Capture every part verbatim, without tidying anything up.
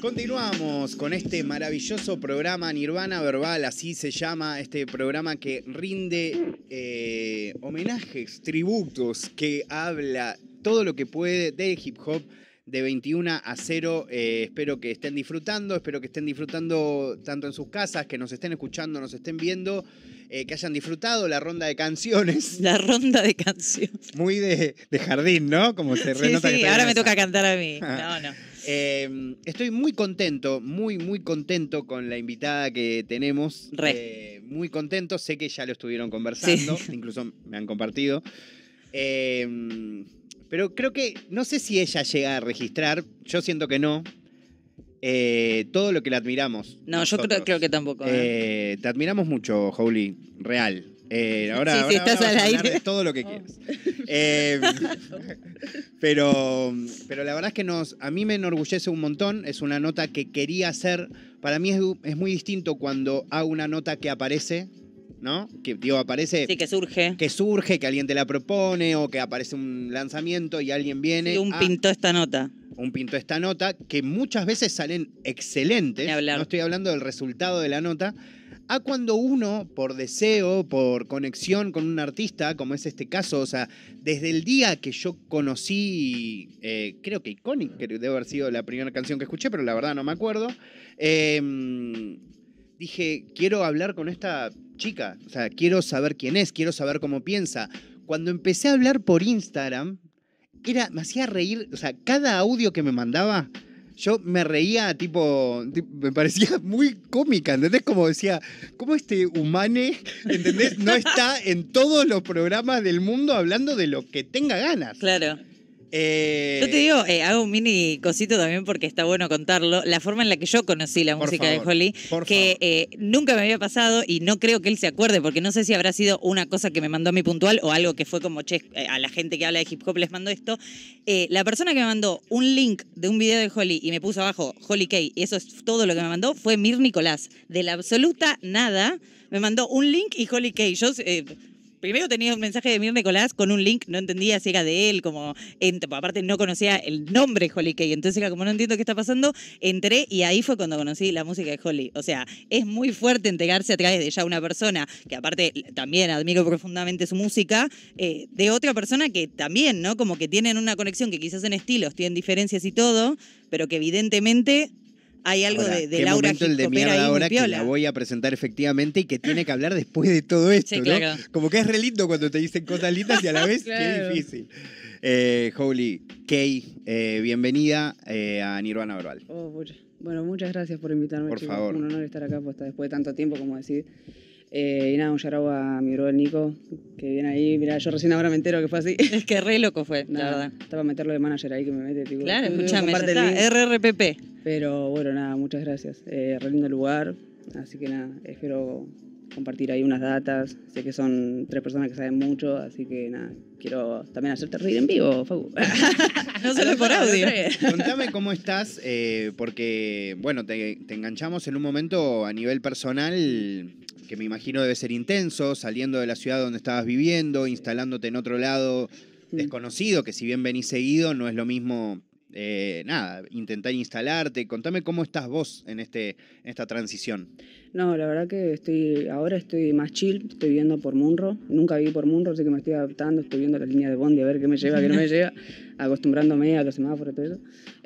Continuamos con este maravilloso programa Nirvana Verbal, así se llama este programa que rinde eh, homenajes, tributos, que habla todo lo que puede de hip hop de veintiuno a cero. Eh, espero que estén disfrutando, espero que estén disfrutando tanto en sus casas, que nos estén escuchando, nos estén viendo, eh, que hayan disfrutado la ronda de canciones. La ronda de canciones. Muy de, de jardín, ¿no? Como se renota. Sí, sí, que ahora me toca cantar a mí. No, no. Eh, estoy muy contento, muy, muy contento con la invitada que tenemos. Re. Eh, muy contento, sé que ya lo estuvieron conversando, sí. Incluso me han compartido. Eh, pero creo que, no sé si ella llega a registrar, yo siento que no, eh, todo lo que la admiramos. No, nosotros. yo creo, creo que tampoco. Eh. Eh, te admiramos mucho, Holy, real. Eh, ahora, sí, ahora, si estás ahora al vas a aire. De todo lo que quieras. Oh. Eh, pero, pero la verdad es que nos, a mí me enorgullece un montón. Es una nota que quería hacer. Para mí es, es muy distinto cuando hago una nota que aparece, ¿no? Que digo, aparece. Sí, que surge. Que surge, que alguien te la propone o que aparece un lanzamiento y alguien viene. Sí, un a, pintó esta nota. Un pintó esta nota que muchas veces salen excelentes. No estoy hablando del resultado de la nota. A cuando uno, por deseo, por conexión con un artista, como es este caso, o sea, desde el día que yo conocí, eh, creo que Iconic, que debe haber sido la primera canción que escuché, pero la verdad no me acuerdo, eh, dije, quiero hablar con esta chica, o sea, quiero saber quién es, quiero saber cómo piensa. Cuando empecé a hablar por Instagram, era, me hacía reír, o sea, cada audio que me mandaba... Yo me reía, tipo, me parecía muy cómica, ¿entendés? Como decía, ¿cómo este humane, ¿entendés? No está en todos los programas del mundo hablando de lo que tenga ganas. Claro. Eh... Yo te digo, eh, hago un mini cosito también porque está bueno contarlo. La forma en la que yo conocí la por música favor, de Holy, que eh, nunca me había pasado y no creo que él se acuerde, porque no sé si habrá sido una cosa que me mandó a mi puntual o algo que fue como, che, a la gente que habla de hip hop les mando esto. Eh, la persona que me mandó un link de un video de Holy y me puso abajo Holy K, y eso es todo lo que me mandó, fue Mir Nicolás. De la absoluta nada, me mandó un link y Holy K. Yo... Eh, Primero tenía un mensaje de Mir Nicolás con un link, no entendía si era de él, como en, aparte no conocía el nombre Holy K, entonces era como no entiendo qué está pasando, entré y ahí fue cuando conocí la música de Holy. O sea, es muy fuerte entregarse a través de ya una persona, que aparte también admiro profundamente su música, eh, de otra persona que también, ¿no? Como que tienen una conexión que quizás en estilos tienen diferencias y todo, pero que evidentemente... Hay algo ahora, de, de Laura el de mierda ahora que la voy a presentar efectivamente y que tiene que hablar después de todo esto, sí, claro. ¿No? Como que es re lindo cuando te dicen cosas lindas y a la vez claro. Qué difícil. Eh, Holy K, eh, bienvenida eh, a Nirvana Verbal. Oh, mucha. Bueno, muchas gracias por invitarme. Por chicos. Favor. Un honor estar acá pues, después de tanto tiempo, como decís. Eh, y nada, un shout-out a mi brother Nico, que viene ahí. Mirá, yo recién ahora me entero que fue así. Es que re loco fue, nada, la verdad. Estaba a meterlo de manager ahí que me mete. Tipo, claro, escúchame, R R P P. Pero bueno, nada, muchas gracias. Eh, re lindo lugar, así que nada, espero compartir ahí unas datas. Sé que son tres personas que saben mucho, así que nada, quiero también hacerte reír en vivo, Facu. No solo por audio. Contame cómo estás, eh, porque, bueno, te, te enganchamos en un momento a nivel personal... que me imagino debe ser intenso, saliendo de la ciudad donde estabas viviendo, instalándote en otro lado desconocido, que si bien venís seguido, no es lo mismo, eh, nada, intentar instalarte. Contame cómo estás vos en, este, en esta transición. No, la verdad que estoy ahora estoy más chill, estoy viviendo por Munro. Nunca viví por Munro, así que me estoy adaptando, estoy viendo la línea de bondi, a ver qué me lleva, qué no me lleva, acostumbrándome a los semáforos y todo eso.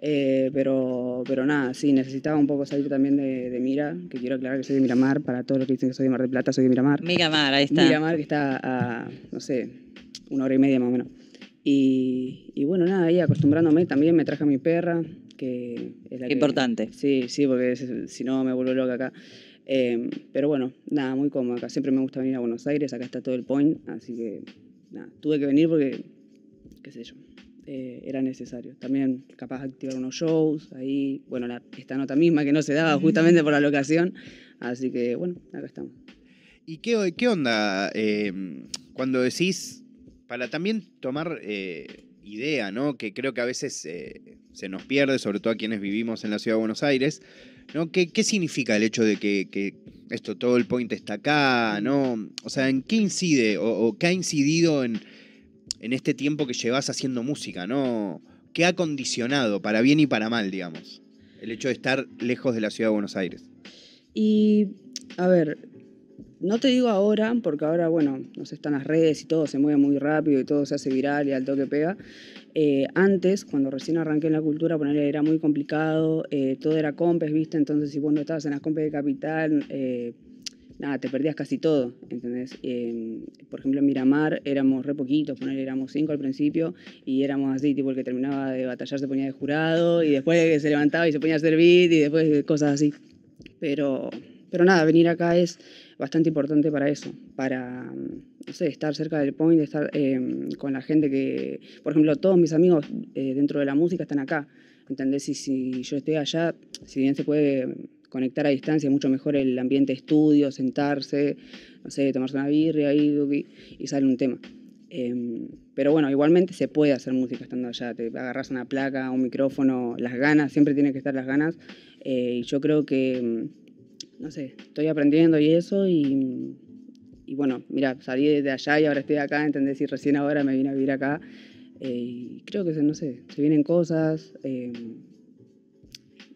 Eh, pero, pero nada, sí, necesitaba un poco salir también de, de Mira, que quiero aclarar que soy de Miramar, para todos los que dicen que soy de Mar de Plata, soy de Miramar. Miramar, ahí está. Miramar, que está a, no sé, una hora y media más o menos. Y, y bueno, nada, ahí acostumbrándome también, me traje a mi perra, que es la que... Importante. Sí, sí, porque si no me vuelvo loca acá. Eh, pero bueno, nada, muy cómodo acá. Siempre me gusta venir a Buenos Aires, acá está todo el point, así que nada, tuve que venir porque, qué sé yo, eh, era necesario. También capaz de activar unos shows, ahí, bueno, la, esta nota misma que no se daba justamente por la locación, así que bueno, acá estamos. ¿Y qué, qué onda eh, cuando decís, para también tomar eh, idea, ¿no? Que creo que a veces eh, se nos pierde, sobre todo a quienes vivimos en la ciudad de Buenos Aires, ¿no? ¿Qué, qué significa el hecho de que, que esto, todo el point está acá, ¿no? O sea, ¿en qué incide o, o qué ha incidido en, en este tiempo que llevas haciendo música, ¿no? ¿Qué ha condicionado para bien y para mal, digamos? El hecho de estar lejos de la ciudad de Buenos Aires. Y, a ver, no te digo ahora, porque ahora, bueno, no sé, están las redes y todo se mueve muy rápido y todo se hace viral y al toque pega. Eh, antes, cuando recién arranqué en la cultura, ponerle, era muy complicado, eh, todo era compes, ¿viste? Entonces, si vos no estabas en las compes de Capital, eh, nada, te perdías casi todo, ¿entendés? Eh, por ejemplo, en Miramar éramos re poquitos, ponerle, éramos cinco al principio y éramos así, tipo el que terminaba de batallar se ponía de jurado y después se levantaba y se ponía a hacer beat y después cosas así. Pero, pero nada, venir acá es bastante importante para eso, para, no sé, estar cerca del point, estar eh, con la gente que, por ejemplo, todos mis amigos eh, dentro de la música están acá, ¿entendés? Y si yo estoy allá, si bien se puede conectar a distancia, es mucho mejor el ambiente de estudio, sentarse, no sé, tomarse una birria y, y sale un tema. Eh, pero bueno, igualmente se puede hacer música estando allá, te agarras una placa, un micrófono, las ganas, siempre tienen que estar las ganas, eh, y yo creo que, no sé, estoy aprendiendo y eso, y, y bueno, mira, salí de allá y ahora estoy acá, ¿entendés? Y recién ahora me vine a vivir acá, eh, y creo que, no sé, se vienen cosas, eh,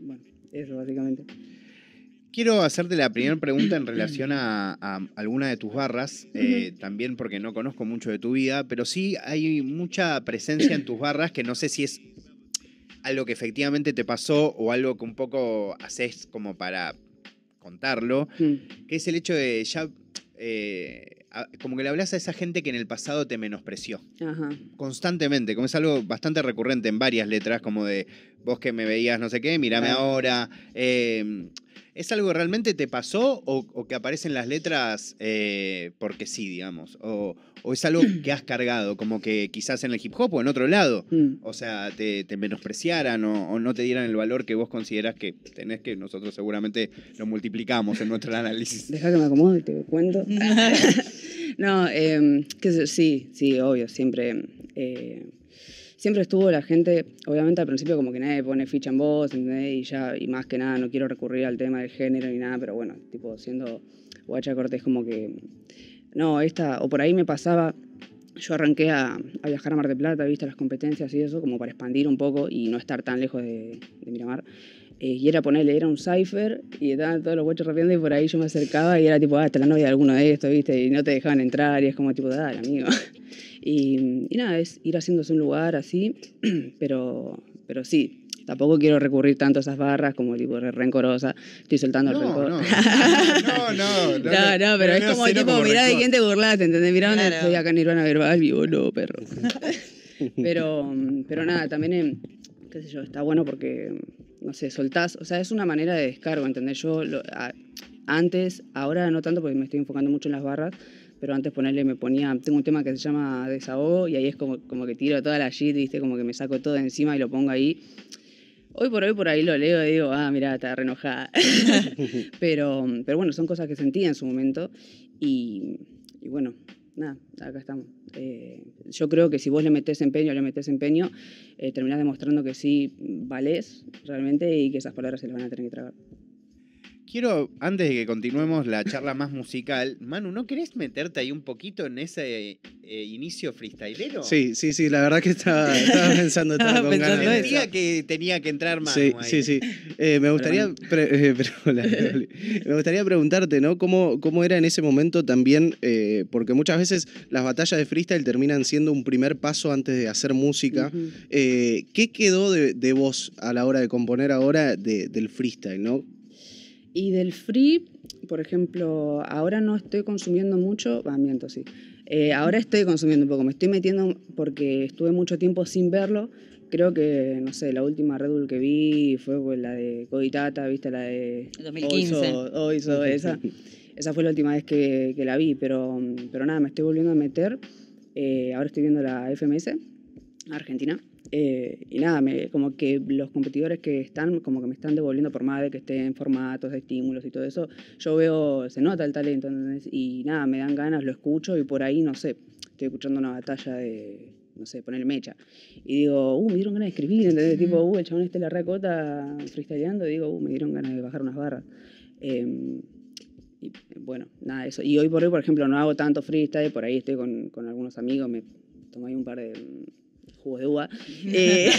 bueno, eso básicamente. Quiero hacerte la primera pregunta en relación a, a alguna de tus barras, eh, también porque no conozco mucho de tu vida, pero sí hay mucha presencia en tus barras que no sé si es algo que efectivamente te pasó o algo que un poco haces como para contarlo, que es el hecho de ya, eh, como que le hablas a esa gente que en el pasado te menospreció. Ajá. Constantemente, como es algo bastante recurrente en varias letras, como de vos que me veías no sé qué, mírame Ay. ahora... Eh, ¿Es algo que realmente te pasó o, o que aparecen las letras eh, porque sí, digamos? O, ¿O es algo que has cargado, como que quizás en el hip hop o en otro lado? Mm. O sea, te, te menospreciaran o, o no te dieran el valor que vos considerás que tenés, que nosotros seguramente lo multiplicamos en nuestro análisis. Deja que me acomode y te cuento. No, eh, que, sí, sí, obvio, siempre... Eh, Siempre estuvo la gente, obviamente al principio como que nadie pone ficha en vos, ¿entendés? Y ya, y más que nada, no quiero recurrir al tema del género ni nada, pero bueno, tipo siendo guacha cortés como que, no, esta, o por ahí me pasaba, yo arranqué a, a viajar a Mar de Plata, viste, las competencias y eso, como para expandir un poco y no estar tan lejos de, de Miramar. Eh, y era ponerle, era un cipher y estaban todos los guachos rapeando y por ahí yo me acercaba y era tipo, ah, esta es la novia de alguno de estos, viste, y no te dejaban entrar y es como tipo, dale, amigo. Y, y nada, es ir haciéndose un lugar así, pero, pero sí, tampoco quiero recurrir tanto a esas barras como tipo re rencorosa, estoy soltando no, el rencor. No, no, no, no, no, no, no pero no, es como tipo, como mirá rencor. De quién te burlaste, ¿entendés? Mirá, claro. Estoy acá en Nirvana Verbal, vivo, no, perro. pero, pero nada, también, eh, qué sé yo, está bueno porque... No sé, soltás, o sea, es una manera de descargo, ¿entendés? Yo lo, a, antes, ahora no tanto porque me estoy enfocando mucho en las barras, pero antes ponerle me ponía, tengo un tema que se llama Desahogo y ahí es como, como que tiro toda la shit, ¿viste? Como que me saco todo de encima y lo pongo ahí. Hoy por hoy por ahí lo leo y digo, ah, mirá, está re enojada. pero, pero bueno, son cosas que sentía en su momento y, y bueno, nada, acá estamos. Eh, yo creo que si vos le metés empeño, le metés empeño, eh, terminás demostrando que sí valés realmente y que esas palabras se las van a tener que tragar. Quiero, antes de que continuemos la charla más musical, Manu, ¿no querés meterte ahí un poquito en ese eh, inicio freestylero? Sí, sí, sí, la verdad que estaba, estaba pensando, estaba con pensando ganas. Sentía que tenía que entrar Manu sí, ahí. Sí, sí, eh, me gustaría, pre, eh, pero, hola, me gustaría preguntarte, ¿no? ¿Cómo, cómo era en ese momento también? Eh, porque muchas veces las batallas de freestyle terminan siendo un primer paso antes de hacer música. Uh-huh. eh, ¿Qué quedó de, de vos a la hora de componer ahora de, del freestyle, no? Y del free, por ejemplo, ahora no estoy consumiendo mucho, ah, miento, sí. Eh, ahora estoy consumiendo un poco, me estoy metiendo porque estuve mucho tiempo sin verlo. Creo que, no sé, la última Red Bull que vi fue pues, la de Coditata, ¿viste? La de... dos mil quince. Oizo, esa. Esa fue la última vez que, que la vi, pero, pero nada, me estoy volviendo a meter. Eh, ahora estoy viendo la F M S, Argentina. Eh, y nada, me, como que los competidores que están, como que me están devolviendo por más de que estén formatos, de estímulos y todo eso, yo veo, se nota el talento, ¿entendés? Y nada, me dan ganas, lo escucho y por ahí, no sé, estoy escuchando una batalla de, no sé, poner mecha. Y digo, uh, me dieron ganas de escribir, ¿entendés? Mm. Tipo, uh, el chabón este la racota freestyleando, y digo, uh, me dieron ganas de bajar unas barras. Eh, y bueno, nada, eso. Y hoy por hoy, por ejemplo, no hago tanto freestyle, por ahí estoy con, con algunos amigos, me tomo ahí un par de... jugos de uva, eh,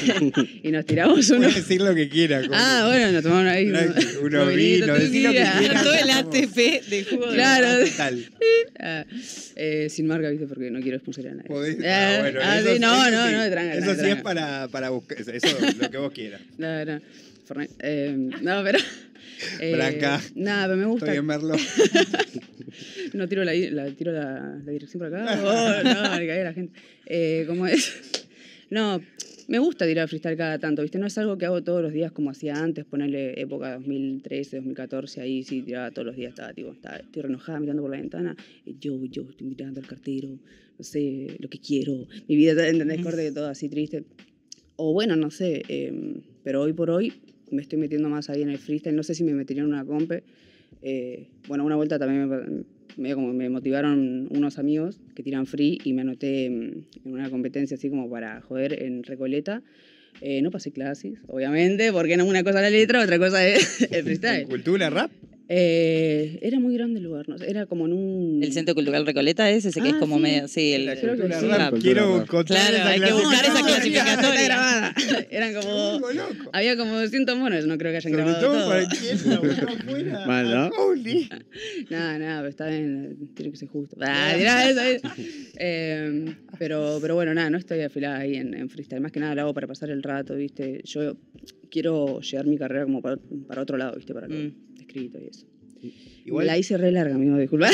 y nos tiramos uno. Puedes decir lo que quiera. Como... Ah, bueno, nos tomamos ahí uno, uno vino, decir lo que quiera. Todo el A T P de jugo de claro. uva. Total. Ah, eh, sin marca, viste, porque no quiero expulsar a nadie. ¿Podés? Ah, bueno, ah, eso, sí, no, eso, no, sí, no, no, tranca. Eso tranca, sí tranca. Es para, para buscar, eso, eso lo que vos quieras. No, no, Fortnite, eh, no, pero... Eh, Branca. Nada, pero me gusta. Estoy en Merlo. No tiro la, la, tiro la, la dirección por acá. Oh, no, le caí a la gente. Eh, ¿Cómo es? No, me gusta tirar freestyle cada tanto, ¿viste? No es algo que hago todos los días como hacía antes, ponerle época dos mil trece, dos mil catorce, ahí sí tiraba todos los días, estaba tipo, estaba, estoy enojada mirando por la ventana, yo, yo, estoy mirando al cartero, no sé, lo que quiero, mi vida, ¿entendés? Corte que todo así triste. O bueno, no sé, eh, pero hoy por hoy me estoy metiendo más ahí en el freestyle. No sé si me metería en una compe. Eh, bueno, una vuelta también me, me, como me motivaron unos amigos que tiran free y me anoté en una competencia así como para joder en Recoleta. Eh, no pasé clases, obviamente, porque una cosa es la letra, otra cosa es el freestyle. ¿Cultura rap? Eh, era muy grande el lugar, ¿no? Era como en un... El Centro Cultural Recoleta es ese que ah, es como sí. medio... Sí, el... La cultura sí. rap. Quiero contar claro, esa hay que buscar esa clasificatoria. Grabada. Eran como... Había como doscientos monos, no creo que hayan sobre grabado todo. Todo para quien la mal, ¿no? Holy. Nada, nada, pero está bien, tiene que ser justo. Ah, mirá eso. Es. Eh, pero, pero bueno, nada, no estoy afilada ahí en, en freestyle. Más que nada lo hago para pasar el rato, ¿viste? Yo quiero llevar mi carrera como para, para otro lado, ¿viste? Para lo mm. escrito y eso. Igual, la hice re larga, amigo, disculpa.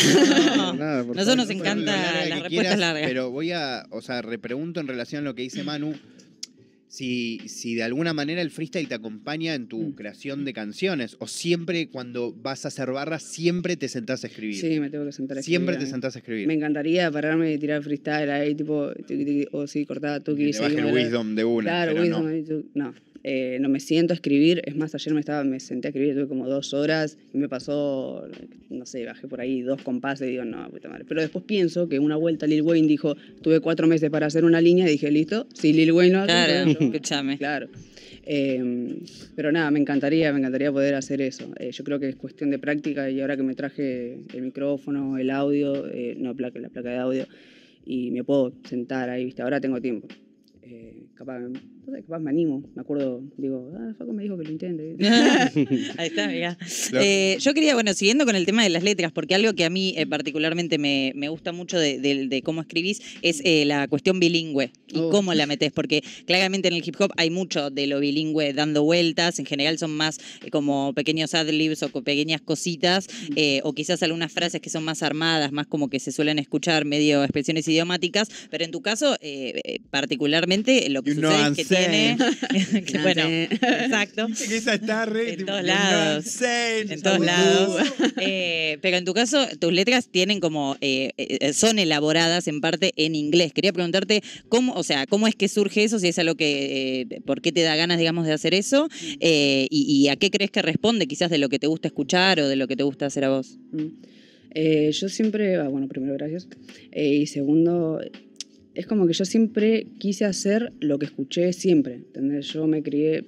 No, nada, por nosotros nos encanta la las respuestas largas. Pero voy a, o sea, repregunto en relación a lo que dice Manu, si, si de alguna manera el freestyle te acompaña en tu mm. creación de canciones, o siempre cuando vas a hacer barras, siempre te sentás a escribir. Sí, me tengo que sentar a escribir. Siempre te sentás a escribir. Me encantaría pararme y tirar freestyle ahí, tipo, o oh, sí, cortaba tú que... Te baja el wisdom de una. Claro, wisdom, no. no. Eh, no me siento a escribir, es más, ayer me estaba me senté a escribir, tuve como dos horas y me pasó, no sé, bajé por ahí dos compases y digo, no, puta madre. Pero después pienso que una vuelta Lil Wayne dijo, tuve cuatro meses para hacer una línea y dije, listo, si Lil Wayne no hace, claro, escúchame. Claro. Eh, pero nada, me encantaría, me encantaría poder hacer eso. Eh, yo creo que es cuestión de práctica y ahora que me traje el micrófono, el audio, eh, no, placa, la placa de audio, y me puedo sentar ahí, ¿viste? Ahora tengo tiempo. Eh, capaz, capaz me animo, me acuerdo, digo, ah, Faco me dijo que lo intente. Ahí está, mirá. No. Eh, yo quería, bueno, siguiendo con el tema de las letras, porque algo que a mí eh, particularmente me, me gusta mucho de, de, de cómo escribís es eh, la cuestión bilingüe y oh. cómo la metés, porque claramente en el hip hop hay mucho de lo bilingüe dando vueltas, en general son más eh, como pequeños ad-libs o pequeñas cositas, eh, o quizás algunas frases que son más armadas, más como que se suelen escuchar medio expresiones idiomáticas, pero en tu caso, eh, particularmente lo que you sucede es que saying. Tiene que, bueno, exacto, que esa está re, en tipo, todos lados saying, en todos lados eh, pero en tu caso tus letras tienen como eh, eh, son elaboradas en parte en inglés. Quería preguntarte cómo, o sea, cómo es que surge eso, si es algo que eh, por qué te da ganas, digamos, de hacer eso, eh, y, y a qué crees que responde quizás de lo que te gusta escuchar o de lo que te gusta hacer a vos. mm. eh, yo siempre ah, bueno, primero gracias, eh, y segundo, es como que yo siempre quise hacer lo que escuché siempre, ¿entendés? Yo me crié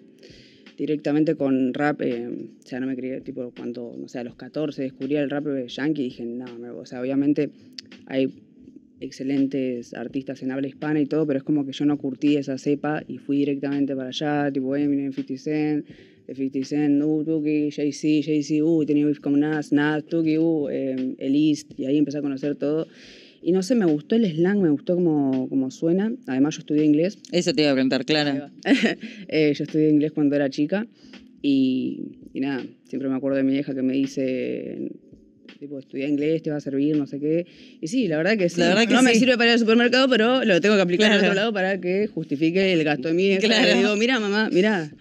directamente con rap, eh, o sea, no me crié, tipo, cuando, no sé, a los catorce descubrí el rap yankee y dije, no, me, o sea, obviamente hay excelentes artistas en habla hispana y todo, pero es como que yo no curtí esa cepa y fui directamente para allá, tipo Eminem, fifty cent, fifty cent, uh, Tuki, Jay-Z, Jay-Z, uh, tenía beef con Nas, Nas, Tuki, uh, eh, el East, y ahí empecé a conocer todo. Y no sé, me gustó el slang, me gustó como, como suena. Además, yo estudié inglés. Eso te iba a preguntar, Clara. eh, yo estudié inglés cuando era chica. Y, y nada, siempre me acuerdo de mi hija que me dice... Tipo, estudiar inglés te va a servir, no sé qué. Y sí, la verdad que sí. La verdad que no sí. me sirve para ir al supermercado, pero lo tengo que aplicar claro. al otro lado para que justifique el gasto de mi hija. Claro. Le digo, mirá, mamá, mirá.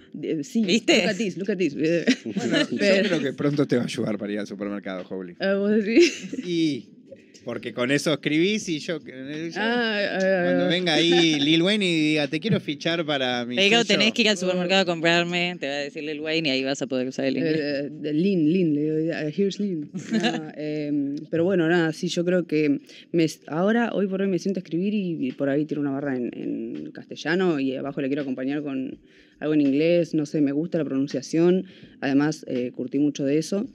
Sí, ¿viste? Look at this, look at this. Bueno, pero... yo creo que pronto te va a ayudar para ir al supermercado, Holy. Ah, ¿vos decís? Y... Porque con eso escribís y yo... yo ah, cuando ah, venga ahí Lil Wayne y diga, te quiero fichar para mi... Pero tenés que ir al supermercado a comprarme, te va a decir Lil Wayne y ahí vas a poder usar el inglés. Uh, uh, Lin, Lin, le digo, here's Lin. No, eh, pero bueno, nada, sí, yo creo que me, ahora, hoy por hoy me siento a escribir y, y por ahí tiro una barra en, en castellano y abajo le quiero acompañar con algo en inglés, no sé, me gusta la pronunciación, además eh, curtí mucho de eso.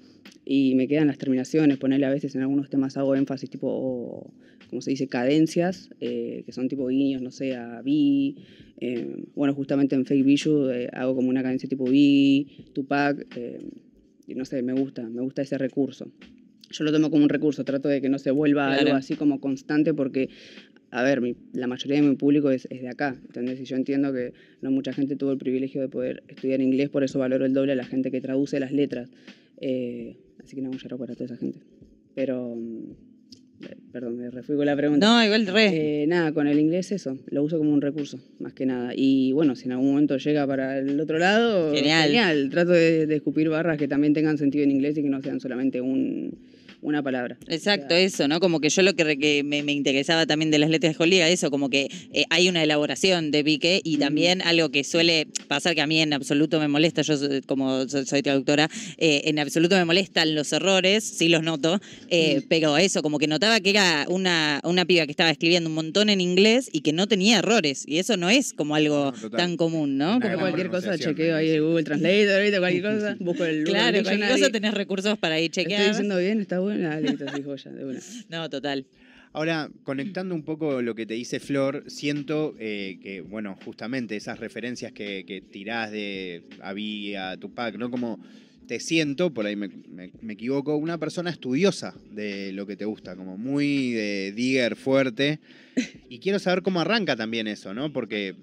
Y me quedan las terminaciones, ponerle a veces en algunos temas hago énfasis tipo oh, como se dice, cadencias, eh, que son tipo guiños, no sé, a B. Eh, bueno, justamente en Fake Bishu eh, hago como una cadencia tipo B, Tupac, eh, y no sé, me gusta, me gusta ese recurso. Yo lo tomo como un recurso, trato de que no se vuelva claro. algo así como constante porque, a ver, mi, la mayoría de mi público es, es de acá, ¿entendés? Y yo entiendo que no mucha gente tuvo el privilegio de poder estudiar inglés, por eso valoro el doble a la gente que traduce las letras. Eh, así que no, un charo para toda esa gente. Pero, perdón, me refui con la pregunta. No, igual re. Eh, nada, con el inglés eso, lo uso como un recurso, más que nada. Y bueno, si en algún momento llega para el otro lado, genial. genial. Trato de, de escupir barras que también tengan sentido en inglés y que no sean solamente un... una palabra. Exacto, o sea, eso, ¿no? Como que yo lo que, que me, me interesaba también de las letras de Holy era eso, como que eh, hay una elaboración de Piqué y también mm. algo que suele pasar que a mí en absoluto me molesta, yo como soy, soy traductora, eh, en absoluto me molestan los errores, sí los noto, eh, mm. pero eso, como que notaba que era una, una piba que estaba escribiendo un montón en inglés y que no tenía errores, y eso no es como algo no, tan común, ¿no? Como cualquier cosa chequeo ahí el Google Translate, cualquier cosa, busco el Google. Claro, cualquier cosa tenés recursos para ir chequear. Estoy diciendo bien, está bueno. No, total. Ahora, conectando un poco lo que te dice Flor, siento eh, que, bueno, justamente esas referencias que, que tirás de Abby a Tupac, ¿no? Como te siento, por ahí me, me, me equivoco, una persona estudiosa de lo que te gusta, como muy de digger fuerte. Y quiero saber cómo arranca también eso, ¿no? Porque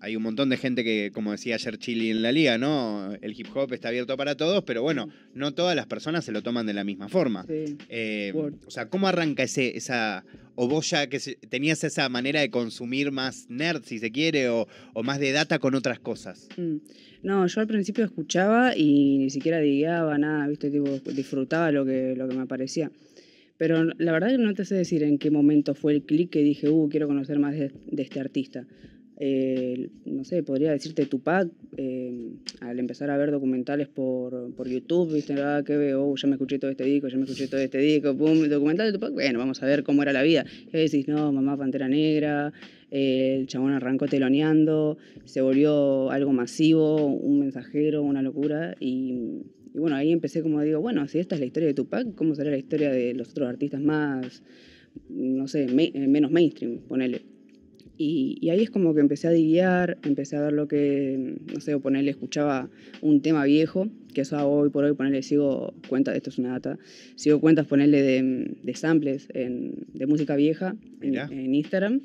hay un montón de gente que, como decía ayer Chili en la liga, ¿no? El hip hop está abierto para todos, pero bueno, no todas las personas se lo toman de la misma forma. Sí. Eh, o sea, ¿cómo arranca ese, esa... o vos ya que tenías esa manera de consumir más nerd, si se quiere, o, o más de data con otras cosas? Mm. No, yo al principio escuchaba y ni siquiera digueaba nada, ¿viste? Tipo, disfrutaba lo que, lo que me aparecía. Pero la verdad que no te sé decir en qué momento fue el clic que dije, uh, quiero conocer más de, de este artista. Eh, no sé, podría decirte Tupac, eh, al empezar a ver documentales por, por YouTube, viste, ah, que veo, ya me escuché todo este disco, ya me escuché todo este disco, pum, documental de Tupac, bueno, vamos a ver cómo era la vida. Y decís, no, mamá Pantera Negra, eh, el chabón arrancó teloneando, se volvió algo masivo, un mensajero, una locura, y, y bueno, ahí empecé como digo, bueno, si esta es la historia de Tupac, ¿cómo será la historia de los otros artistas más, no sé, me, eh, menos mainstream, ponele? Y, y ahí es como que empecé a diguear, empecé a ver lo que, no sé, ponerle, escuchaba un tema viejo, que eso hago hoy por hoy, ponerle, sigo cuentas, esto es una data, sigo cuentas, ponerle de, de samples en, de música vieja en, en Instagram.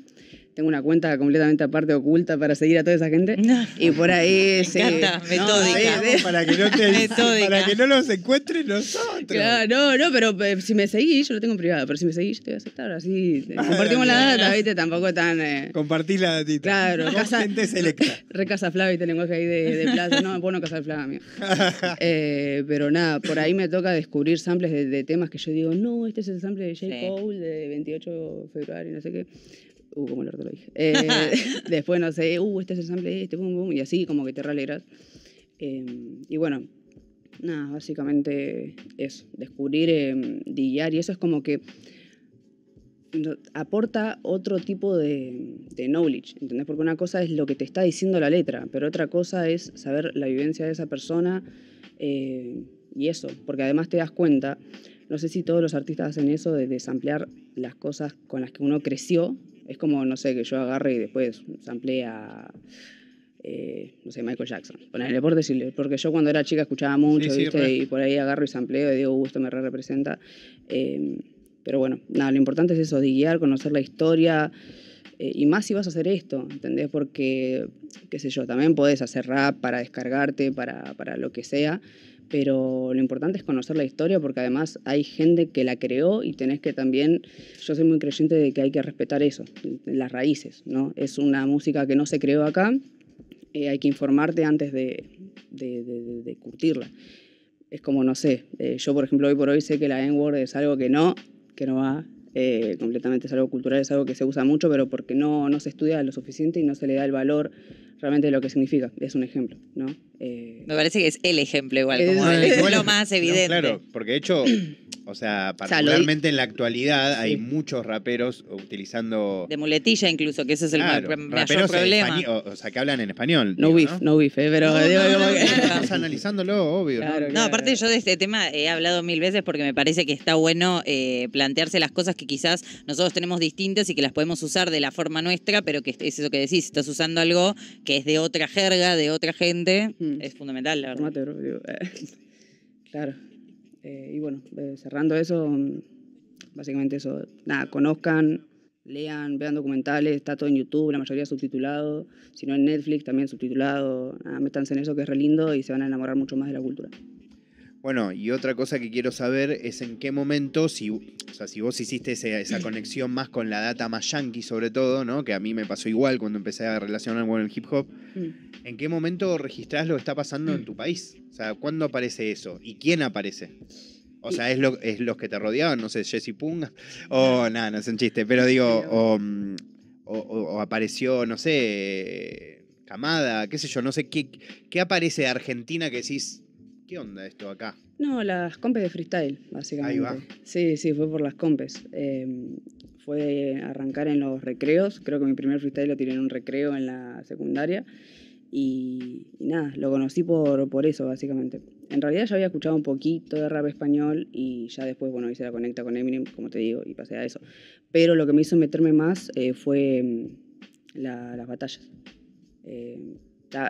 Tengo una cuenta completamente aparte, oculta, para seguir a toda esa gente. No. Y por ahí... Me se... encanta, metódica. No, para, que no te... metódica. Para que no los encuentren nosotros. Claro, no, no, pero si me seguís, yo lo tengo en privado, pero si me seguís, yo te voy a aceptar. Así compartimos la data, ¿viste? Tampoco tan... Eh... Compartís la datita. Claro. Casa... gente selecta. Re Casaflava, ¿viste? Lenguaje ahí de, de plaza. No, vos no Casaflava, mío. eh, pero nada, por ahí me toca descubrir samples de, de temas que yo digo, no, este es el sample de J. Sí. Cole, de veintiocho de febrero, no sé qué. Uh, como el orto lo dije. Eh, después, no sé, uh, este es el sample este, boom, boom, y así como que te realegras. Eh, y bueno, nada, básicamente eso, descubrir, eh, diguear, y eso es como que aporta otro tipo de, de knowledge, ¿entendés? Porque una cosa es lo que te está diciendo la letra, pero otra cosa es saber la vivencia de esa persona eh, y eso, porque además te das cuenta, no sé si todos los artistas hacen eso de desamplear las cosas con las que uno creció. Es como, no sé, que yo agarre y después samplé a, eh, no sé, Michael Jackson. Ponele, por decirle, porque yo cuando era chica escuchaba mucho, sí, ¿viste? Sí, y por ahí agarro y sampleo y digo, uh, esto me re representa. Eh, pero bueno, nada, lo importante es eso, diguear, conocer la historia, eh, y más si vas a hacer esto, ¿entendés? Porque, qué sé yo, también podés hacer rap para descargarte, para, para lo que sea, pero lo importante es conocer la historia porque además hay gente que la creó y tenés que también, yo soy muy creyente de que hay que respetar eso, las raíces, ¿no? Es una música que no se creó acá, eh, hay que informarte antes de, de, de, de curtirla. Es como, no sé, eh, yo por ejemplo hoy por hoy sé que la N-word es algo que no, que no va eh, completamente, es algo cultural, es algo que se usa mucho, pero porque no, no se estudia lo suficiente y no se le da el valor realmente lo que significa, es un ejemplo, ¿no? Eh... Me parece que es el ejemplo igual, como el ejemplo más evidente. No, claro, porque de hecho, O sea, particularmente o sea, en la actualidad sí. hay muchos raperos utilizando... De muletilla incluso, que ese es el claro, ma mayor problema. O, o sea, que hablan en español. No digo, beef, no, no beef, eh, pero... No, digo, no, no, no, que... Estamos analizándolo, obvio. Claro, ¿no? Claro, no, aparte claro. yo de este tema he hablado mil veces porque me parece que está bueno eh, plantearse las cosas que quizás nosotros tenemos distintas y que las podemos usar de la forma nuestra, pero que es eso que decís, estás usando algo que es de otra jerga, de otra gente. Mm. Es fundamental, la verdad. Tomate, bro, digo, eh. Claro. Eh, y bueno, eh, cerrando eso, básicamente eso, nada, conozcan, lean, vean documentales, está todo en YouTube, la mayoría subtitulado, si no en Netflix también subtitulado, nada, métanse en eso que es re lindo y se van a enamorar mucho más de la cultura. Bueno, y otra cosa que quiero saber es en qué momento, si, o sea, si vos hiciste ese, esa conexión más con la data más yankee sobre todo, ¿no? Que a mí me pasó igual cuando empecé a relacionarme con el hip hop, mm. ¿en qué momento registrás lo que está pasando mm. en tu país? O sea, ¿cuándo aparece eso? ¿Y quién aparece? O sea, ¿es, lo, es los que te rodeaban? No sé, Jesse Punga. O nada, no es un chiste, pero digo, o, o, o apareció, no sé, Camada, qué sé yo, no sé, ¿qué, qué aparece de Argentina que decís... ¿Qué onda esto acá? No, las compes de freestyle, básicamente. Ahí va. Sí, sí, fue por las compes. Eh, fue arrancar en los recreos. Creo que mi primer freestyle lo tiré en un recreo en la secundaria. Y, y nada, lo conocí por, por eso, básicamente. En realidad ya había escuchado un poquito de rap español y ya después, bueno, hice la conecta con Eminem, como te digo, y pasé a eso. Pero lo que me hizo meterme más eh, fue la, las batallas. Eh,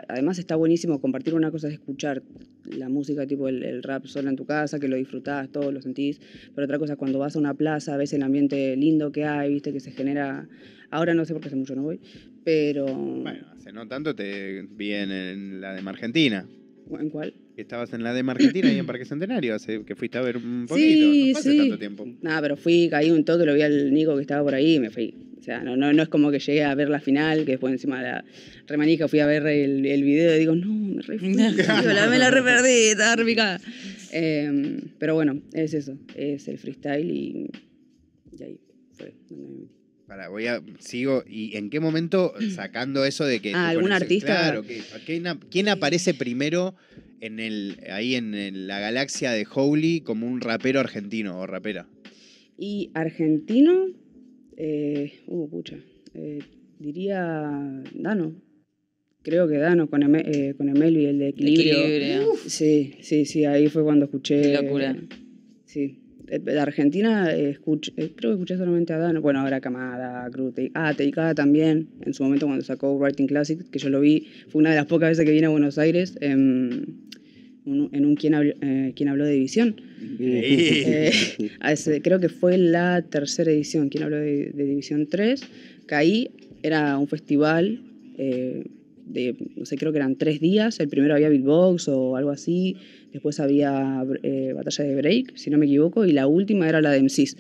Además está buenísimo compartir, una cosa es escuchar la música, tipo el, el rap sola en tu casa, que lo disfrutás, todo lo sentís, pero otra cosa es cuando vas a una plaza, ves el ambiente lindo que hay, viste que se genera... Ahora no sé porque hace mucho no voy, pero... Bueno, hace no tanto te vi en, en la de Argentina. ¿En cuál? Estabas en la de Argentina y en Parque Centenario, hace que fuiste a ver un poquito, sí, no fue sí. hace tanto tiempo. Nada, pero fui, caí un toque, lo vi al Nico que estaba por ahí y me fui. O sea, no, no, no es como que llegué a ver la final, que después encima de la remanija fui a ver el, el video y digo, no, me re fui, la, me la re perdí, estaba re picada. Eh, pero bueno, es eso, es el freestyle y, y ahí fue donde me metí. Pará, voy a, sigo, ¿y en qué momento sacando eso de que... Ah, algún conoces, artista... Claro, que, ¿quién, ¿quién aparece primero en el, ahí en el, la galaxia de Holy como un rapero argentino o rapera? Y argentino, eh, uh, pucha, eh, diría Dano, creo que Dano con, Eme, eh, con Emel y el de Equilibrio. Equilibrio. Uf, sí, sí, sí, ahí fue cuando escuché... Qué locura. Eh, sí. De Argentina escuché, creo que escuché solamente a Dano, bueno, ahora Camada, Cruz, ah, Teicada también, en su momento cuando sacó Writing Classic, que yo lo vi, fue una de las pocas veces que vine a Buenos Aires, en, en un ¿Quién habló, eh, ¿Quién habló de División? Eh, ese, creo que fue la tercera edición, ¿Quién habló de, de División tres? Que ahí era un festival... Eh, de, no sé, creo que eran tres días. El primero había beatbox o algo así. Después había eh, batalla de break, si no me equivoco. Y la última era la de M Cs.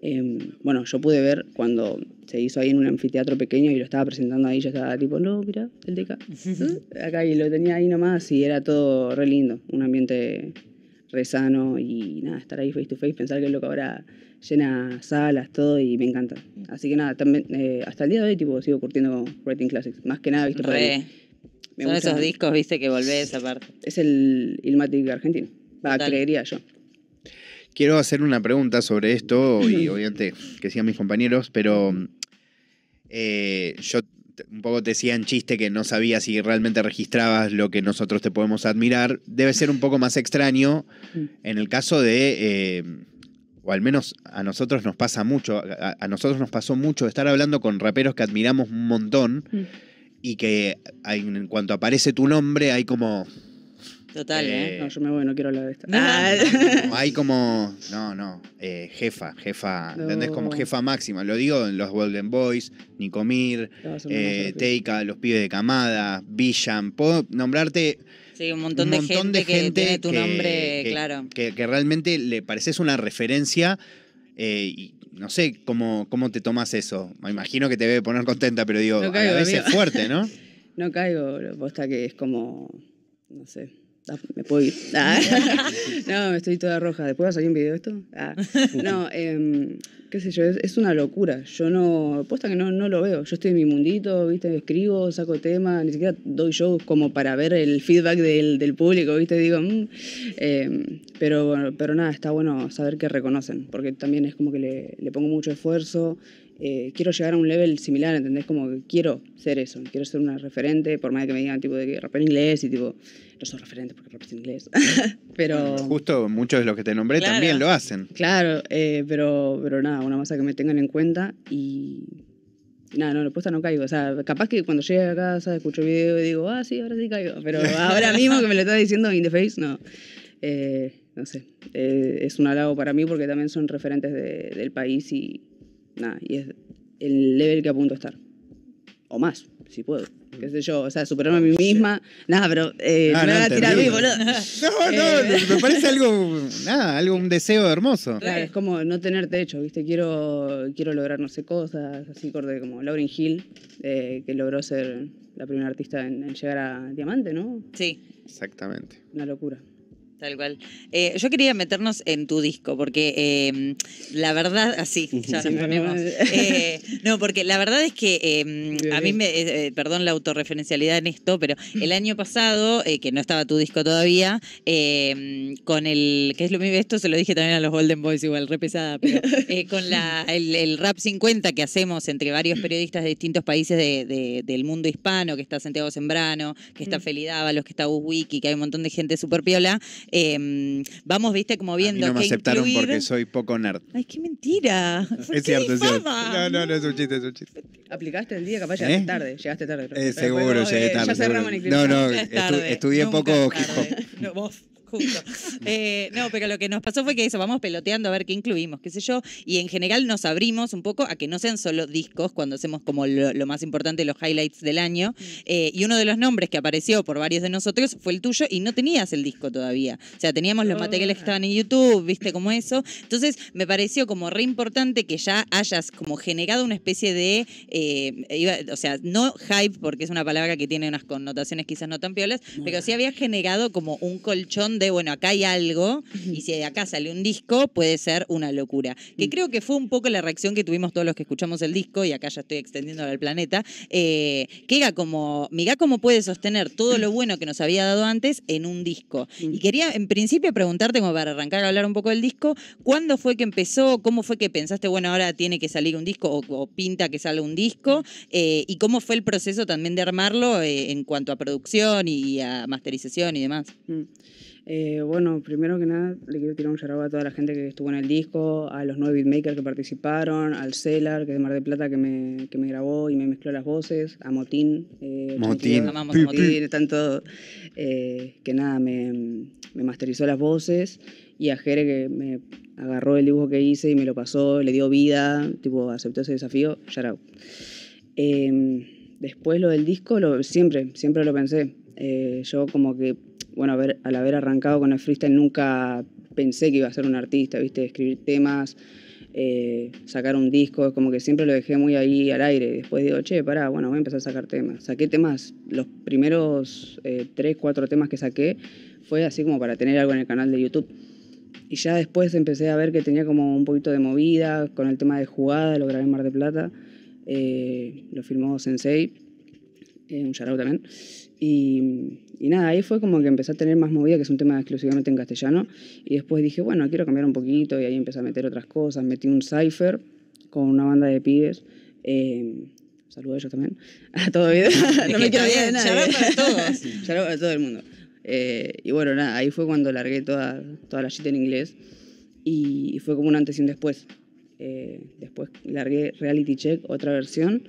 Eh, bueno, yo pude ver cuando se hizo ahí en un anfiteatro pequeño y lo estaba presentando ahí. Yo estaba tipo, no, mira, el de acá. Acá y lo tenía ahí nomás y era todo re lindo. Un ambiente re sano y nada, estar ahí face to face, pensar que es lo que ahora llena salas, todo, y me encanta. Así que nada, también, eh, hasta el día de hoy tipo sigo curtiendo Writing Classics, más que nada visto re. Para ahí. Me Son gusta. Esos discos, viste, que volvés a parte. Es el Illmatic argentino, va, creería yo. Quiero hacer una pregunta sobre esto y obviamente que sigan mis compañeros, pero eh, yo... un poco te decía en chiste que no sabía si realmente registrabas lo que nosotros te podemos admirar. Debe ser un poco más extraño en el caso de, eh, o al menos a nosotros nos pasa mucho, a, a nosotros nos pasó mucho estar hablando con raperos que admiramos un montón mm. y que hay, en cuanto aparece tu nombre hay como... Total, eh, ¿eh? No, yo me voy, no quiero hablar de esto. Ah. No, hay como... No, no. Eh, jefa, jefa. No. ¿Entendés? Como jefa máxima. Lo digo en los Golden Boys, Nicomir, no, eh, Teika, los pibes de Camada, Villan. Puedo nombrarte... Sí, un montón, un de, montón gente de gente que tiene tu que, nombre, que, claro. Que, que realmente le pareces una referencia eh, y no sé cómo, cómo te tomas eso. Me imagino que te debe poner contenta, pero digo, no caigo, a veces es fuerte, ¿no? No caigo. Posta que es como... No sé... Ah, me puedo ir. Ah. No, estoy toda roja. ¿Después va a salir un video de esto? Ah. No, eh, qué sé yo, es, es una locura. Yo no, posta que no, no lo veo. Yo estoy en mi mundito, ¿viste? Escribo, saco temas, ni siquiera doy shows como para ver el feedback del, del público, ¿viste? Digo, mm. eh, pero, pero nada, está bueno saber que reconocen, porque también es como que le, le pongo mucho esfuerzo. Eh, quiero llegar a un level similar, ¿entendés? Como que quiero ser eso, quiero ser una referente, por más que me digan, tipo, de que rapero inglés y tipo, no soy referente porque rapero inglés. Pero... Justo muchos de los que te nombré claro. también lo hacen. Claro, eh, pero, pero nada, una masa que me tengan en cuenta y... Nada, no, la puesta no caigo. O sea, capaz que cuando llegue a casa, escucho el video y digo, ah, sí, ahora sí caigo. Pero ahora mismo que me lo estás diciendo in the face, no. Eh, no sé, eh, es un halago para mí porque también son referentes de, del país y... Nada, y es el level que apunto a estar. O más, si puedo. Qué sé yo, o sea, superarme a mí misma. Nada, pero eh, ah, no me no, a tirar a mí, boludo. No, no, eh, me parece algo, nada, algo, un deseo hermoso. Claro, es como no tener techo, ¿viste? Quiero, quiero lograr no sé cosas, así corte como Lauryn Hill, eh, que logró ser la primera artista en, en llegar a Diamante, ¿no? Sí. Exactamente. Una locura. Tal cual. Eh, yo quería meternos en tu disco, porque eh, la verdad, así, ya nos ponemos. Eh, no, porque la verdad es que eh, a mí me, eh, perdón la autorreferencialidad en esto, pero el año pasado, eh, que no estaba tu disco todavía, eh, con el, que es lo mismo, esto se lo dije también a los Golden Boys, igual, re pesada, pero eh, con la, el, el Rap cincuenta que hacemos entre varios periodistas de distintos países de, de, del mundo hispano, que está Santiago Sembrano, que está Feli Dávalos, que está Uswiki, que hay un montón de gente súper piola. Eh, vamos, viste, como viendo. A mí no me aceptaron incluir... porque soy poco nerd. Ay, qué mentira. Es cierto, es cierto. No, no, no, es un chiste, es un chiste. Aplicaste el día, capaz llegaste ¿Eh? tarde. Llegaste tarde. Eh, seguro, bueno, llegué tarde. Ya cerramos el No, no, estu estudié Nunca poco hip hop. No, vos. Justo. Eh, no, pero lo que nos pasó fue que eso, vamos peloteando a ver qué incluimos, qué sé yo, y en general nos abrimos un poco a que no sean solo discos cuando hacemos como lo, lo más importante, los highlights del año, eh, y uno de los nombres que apareció por varios de nosotros fue el tuyo y no tenías el disco todavía, o sea, teníamos los materiales que estaban en YouTube, viste, como eso, entonces me pareció como re importante que ya hayas como generado una especie de, eh, iba, o sea, no hype, porque es una palabra que tiene unas connotaciones quizás no tan piolas, pero sí habías generado como un colchón de, bueno, acá hay algo y si de acá sale un disco puede ser una locura. Que creo que fue un poco la reacción que tuvimos todos los que escuchamos el disco, y acá ya estoy extendiendo al planeta, eh, que era como, mirá cómo puede sostener todo lo bueno que nos había dado antes en un disco. Y quería en principio preguntarte, como para arrancar a hablar un poco del disco, ¿cuándo fue que empezó? ¿Cómo fue que pensaste, bueno, ahora tiene que salir un disco o, o pinta que salga un disco? Eh, ¿Y cómo fue el proceso también de armarlo eh, en cuanto a producción y a masterización y demás? Mm. Eh, bueno, primero que nada le quiero tirar un shout out a toda la gente que estuvo en el disco, a los nueve beatmakers que participaron, al Cellar, que es de Mar de Plata, que me, que me grabó y me mezcló las voces, a Motín, eh, Motín, amamos a Motín, tanto eh, que nada, me, me masterizó las voces, y a Jere, que me agarró el dibujo que hice y me lo pasó, le dio vida, tipo, aceptó ese desafío, shout out. Eh, después lo del disco, lo, siempre, siempre lo pensé, eh, yo como que bueno, a ver, al haber arrancado con el freestyle nunca pensé que iba a ser un artista, ¿viste? Escribir temas, eh, sacar un disco, como que siempre lo dejé muy ahí al aire. Después digo, che, pará, bueno, voy a empezar a sacar temas. Saqué temas, los primeros eh, tres, cuatro temas que saqué fue así como para tener algo en el canal de YouTube. Y ya después empecé a ver que tenía como un poquito de movida con el tema de Jugada, lo grabé en Mar de Plata, eh, lo filmó Sensei, eh, un shout out también. Y, y nada, ahí fue como que empecé a tener más movida, que es un tema exclusivamente en castellano, y después dije, bueno, quiero cambiar un poquito, y ahí empecé a meter otras cosas, metí un cypher con una banda de pibes, eh, saludo a ellos también, a todo video, no me quiero bien, charlar para todos, charlar para todo el mundo, eh, y bueno, nada, ahí fue cuando largué toda, toda la shit en inglés, y fue como un antes y un después, eh, después largué Reality Check, otra versión,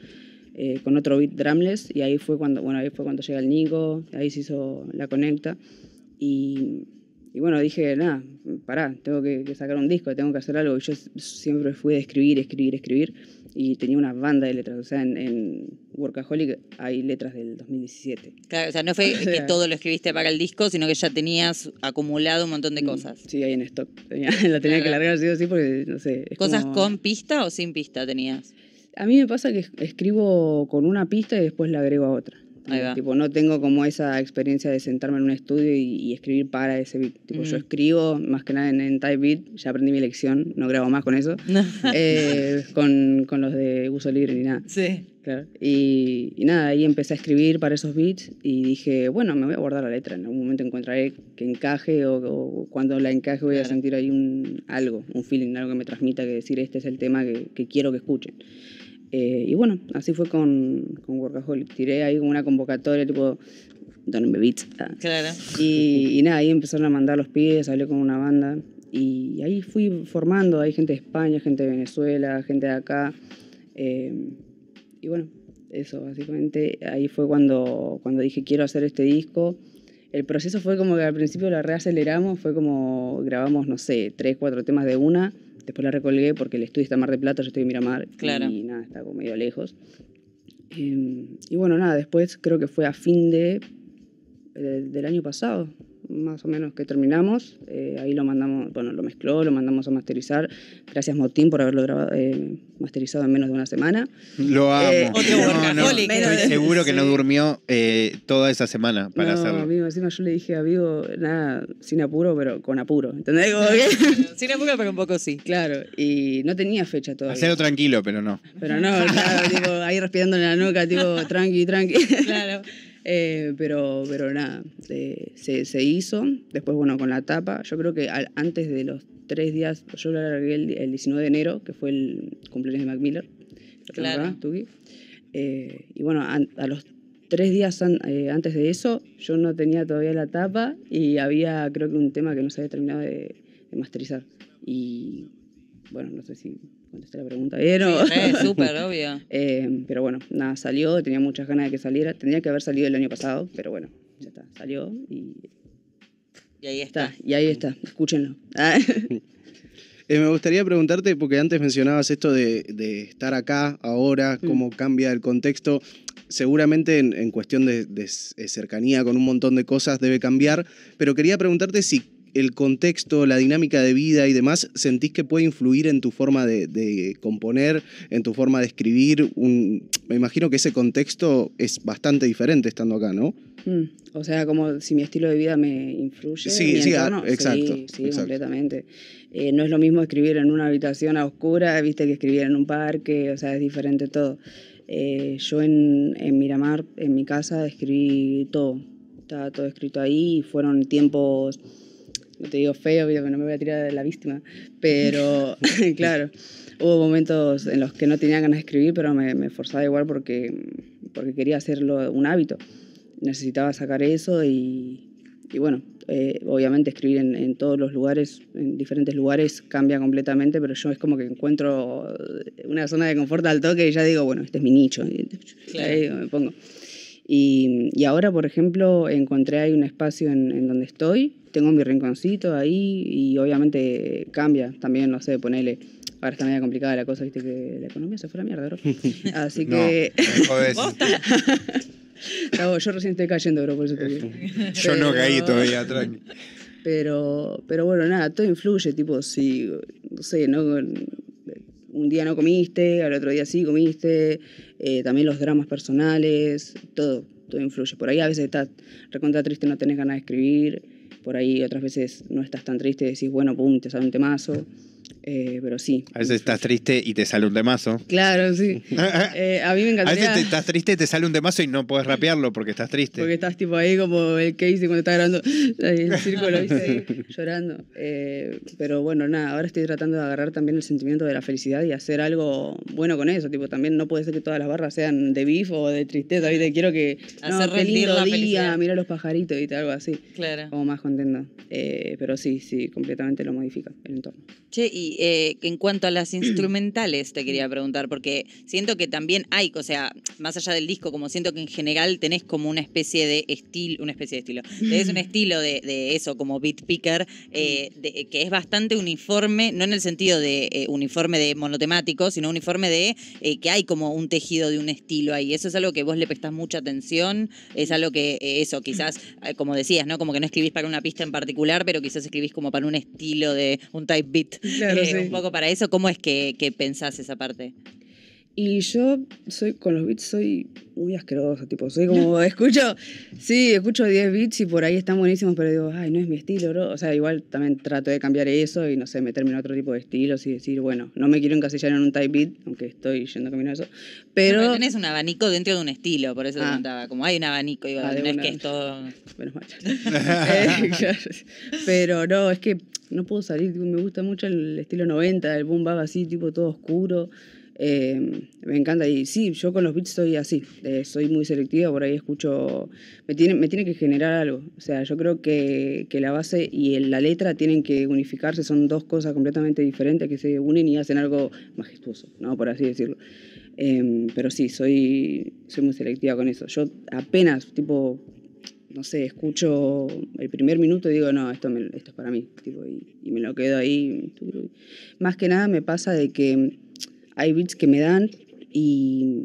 Eh, con otro beat drumless, y ahí fue cuando bueno ahí fue cuando llega el Nico, ahí se hizo la conecta, y, y bueno, dije, nada, pará, tengo que, que sacar un disco, tengo que hacer algo, y yo siempre fui de escribir, escribir, escribir, y tenía una banda de letras, o sea, en, en Workaholic hay letras del dos mil diecisiete. Claro, o sea, no fue o sea, que todo lo escribiste para el disco, sino que ya tenías acumulado un montón de cosas. Sí, ahí en stock, tenía, la tenía claro. que largar así, así porque, no sé. Es ¿Cosas como... con pista o sin pista tenías? A mí me pasa que escribo con una pista y después la agrego a otra. Tipo, tipo, no tengo como esa experiencia de sentarme en un estudio y, y escribir para ese beat. Tipo, mm. Yo escribo más que nada en, en type beat, ya aprendí mi lección, no grabo más con eso, eh, con, con los de uso libre ni nada. Sí. Claro. Y, y nada, ahí empecé a escribir para esos beats y dije, bueno, me voy a guardar la letra, en algún momento encontraré que encaje o, o cuando la encaje voy claro. a sentir ahí un, algo, un feeling, algo que me transmita, que decir, este es el tema que, que quiero que escuchen. Eh, y bueno, así fue con, con Workaholic. Tiré ahí una convocatoria tipo, donenme beats. Claro. Y, y nada, ahí empezaron a mandar los pies, hablé con una banda y ahí fui formando. Hay gente de España, gente de Venezuela, gente de acá. Eh, y bueno, eso básicamente. Ahí fue cuando, cuando dije quiero hacer este disco. El proceso fue como que al principio la reaceleramos, fue como grabamos, no sé, tres, cuatro temas de una. Después la recolgué porque el estudio está en Mar de Plata, yo estoy en Miramar. Claro. Y nada, está como medio lejos. Eh, y bueno, nada, después creo que fue a fin de, de, del año pasado, más o menos, que terminamos. Eh, ahí lo mandamos, bueno, lo mezcló, lo mandamos a masterizar. Gracias, Motín, por haberlo grabado, eh, masterizado en menos de una semana. Lo amo. Eh, Otro Workaholic. No, no, de... Seguro que sí. No durmió eh, toda esa semana para no, hacerlo. No, amigo, encima yo le dije a Vigo, nada, sin apuro, pero con apuro. ¿Entendés? Como que... Sin apuro, pero un poco sí. Claro, y no tenía fecha todavía. Hacerlo tranquilo, pero no. Pero no, claro, tipo, ahí respirando en la nuca, tipo, tranqui, tranqui. Claro. Eh, pero, pero nada, eh, se, se hizo. Después, bueno, con la tapa, yo creo que al, antes de los tres días, yo lo alargué el, el diecinueve de enero, que fue el cumpleaños de Mac Miller. Claro. Tuki. Eh, y bueno, a, a los tres días an, eh, antes de eso, yo no tenía todavía la tapa y había, creo que un tema que no se había terminado de, de masterizar. Y bueno, no sé si... contesté la pregunta bien, ¿no? Sí, es súper obvio. Eh, pero bueno, nada, salió, tenía muchas ganas de que saliera. Tendría que haber salido el año pasado, pero bueno, ya está, salió y... Y ahí está. está y ahí está, escúchenlo. Eh, me gustaría preguntarte, porque antes mencionabas esto de, de estar acá, ahora, mm. cómo cambia el contexto. Seguramente en, en cuestión de, de cercanía con un montón de cosas debe cambiar, pero quería preguntarte si... el contexto, la dinámica de vida y demás, ¿sentís que puede influir en tu forma de, de componer, en tu forma de escribir? Un, me imagino que ese contexto es bastante diferente estando acá, ¿no? Mm, o sea, como si mi estilo de vida me influye. Sí, mi sí, entorno, a, exacto. Sí, sí exacto. Completamente. Eh, no es lo mismo escribir en una habitación a oscura, viste, que escribir en un parque, o sea, es diferente todo. Eh, yo en, en Miramar, en mi casa, escribí todo. Estaba todo escrito ahí, fueron tiempos... No te digo feo, que no me voy a tirar de la víctima, pero claro, hubo momentos en los que no tenía ganas de escribir, pero me, me forzaba igual porque, porque quería hacerlo un hábito. Necesitaba sacar eso y, y bueno, eh, obviamente escribir en, en todos los lugares, en diferentes lugares, cambia completamente, pero yo es como que encuentro una zona de confort al toque y ya digo, bueno, este es mi nicho, claro. Ahí me pongo. Y, y ahora, por ejemplo, encontré ahí un espacio en, en donde estoy, tengo mi rinconcito ahí y obviamente cambia, también, no sé, ponele, ahora está medio complicada la cosa, viste que la economía se fue a la mierda, bro. Así que... No, no, yo recién estoy cayendo, bro, por eso te digo. Yo pero... no caí todavía, tranqui. Pero, pero bueno, nada, todo influye, tipo, si, no sé, no... un día no comiste, al otro día sí comiste, eh, también los dramas personales, todo, todo influye. Por ahí a veces estás recontra triste, no tenés ganas de escribir, por ahí otras veces no estás tan triste, decís, bueno, pum, te sale un temazo, eh, pero sí. A veces influye. Estás triste y te sale un temazo. Claro, sí. eh, a mí me encantaría... A veces te, estás triste y te sale un temazo y no podés rapearlo porque estás triste. Porque estás tipo ahí como el Casey cuando está grabando el círculo, ¿viste? Ahí, llorando. Eh, pero bueno, nada, ahora estoy tratando de agarrar también el sentimiento de la felicidad y hacer algo bueno con eso. Tipo, también no puede ser que todas las barras sean de beef o de tristeza, ¿viste? Quiero que... Hacer no, rendir la felicidad. Mira los pajaritos y algo así. Claro. Como más contenta. Eh, pero sí, sí, completamente lo modifica el entorno. Che, y eh, en cuanto a las instrumentales te quería preguntar, porque siento que también hay, o sea, más allá del disco, como siento que en general tenés como una especie de estilo, una especie de estilo, tenés un estilo de, de eso, como beat picker, eh, de, que es bastante uniforme, no en el sentido de eh, uniforme de monotemático, sino uniforme de eh, que hay como un tejido de un estilo ahí. Eso es algo que vos le prestás mucha atención, es algo que eh, eso quizás, eh, como decías, ¿no? Como que no escribís para una pista en particular, pero quizás escribís como para un estilo de un type beat. Claro, eh, sí. Un poco para eso, ¿cómo es que, que pensás esa parte? Y yo soy con los beats soy muy asqueroso, tipo, soy como, escucho, sí, escucho diez beats y por ahí están buenísimos, pero digo, ay, no es mi estilo, bro. O sea, igual también trato de cambiar eso y, no sé, meterme en otro tipo de estilos y decir, bueno, no me quiero encasillar en un type beat, aunque estoy yendo camino a eso, pero... No, pero tenés un abanico dentro de un estilo, por eso ah. te contaba, como hay un abanico, digo, ah, no es que es todo... Menos mal. eh, claro. Pero no, es que no puedo salir, tipo, me gusta mucho el estilo noventa, el boom bap así, tipo, todo oscuro. Eh, me encanta y sí, yo con los beats soy así, eh, soy muy selectiva, por ahí escucho, me tiene, me tiene que generar algo, o sea, yo creo que, que la base y el, la letra tienen que unificarse, son dos cosas completamente diferentes que se unen y hacen algo majestuoso, ¿no? Por así decirlo. Eh, pero sí, soy, soy muy selectiva con eso, yo apenas, tipo, no sé, escucho el primer minuto y digo, no, esto, me, esto es para mí, tipo, y, y me lo quedo ahí. Más que nada me pasa de que hay beats que me dan y,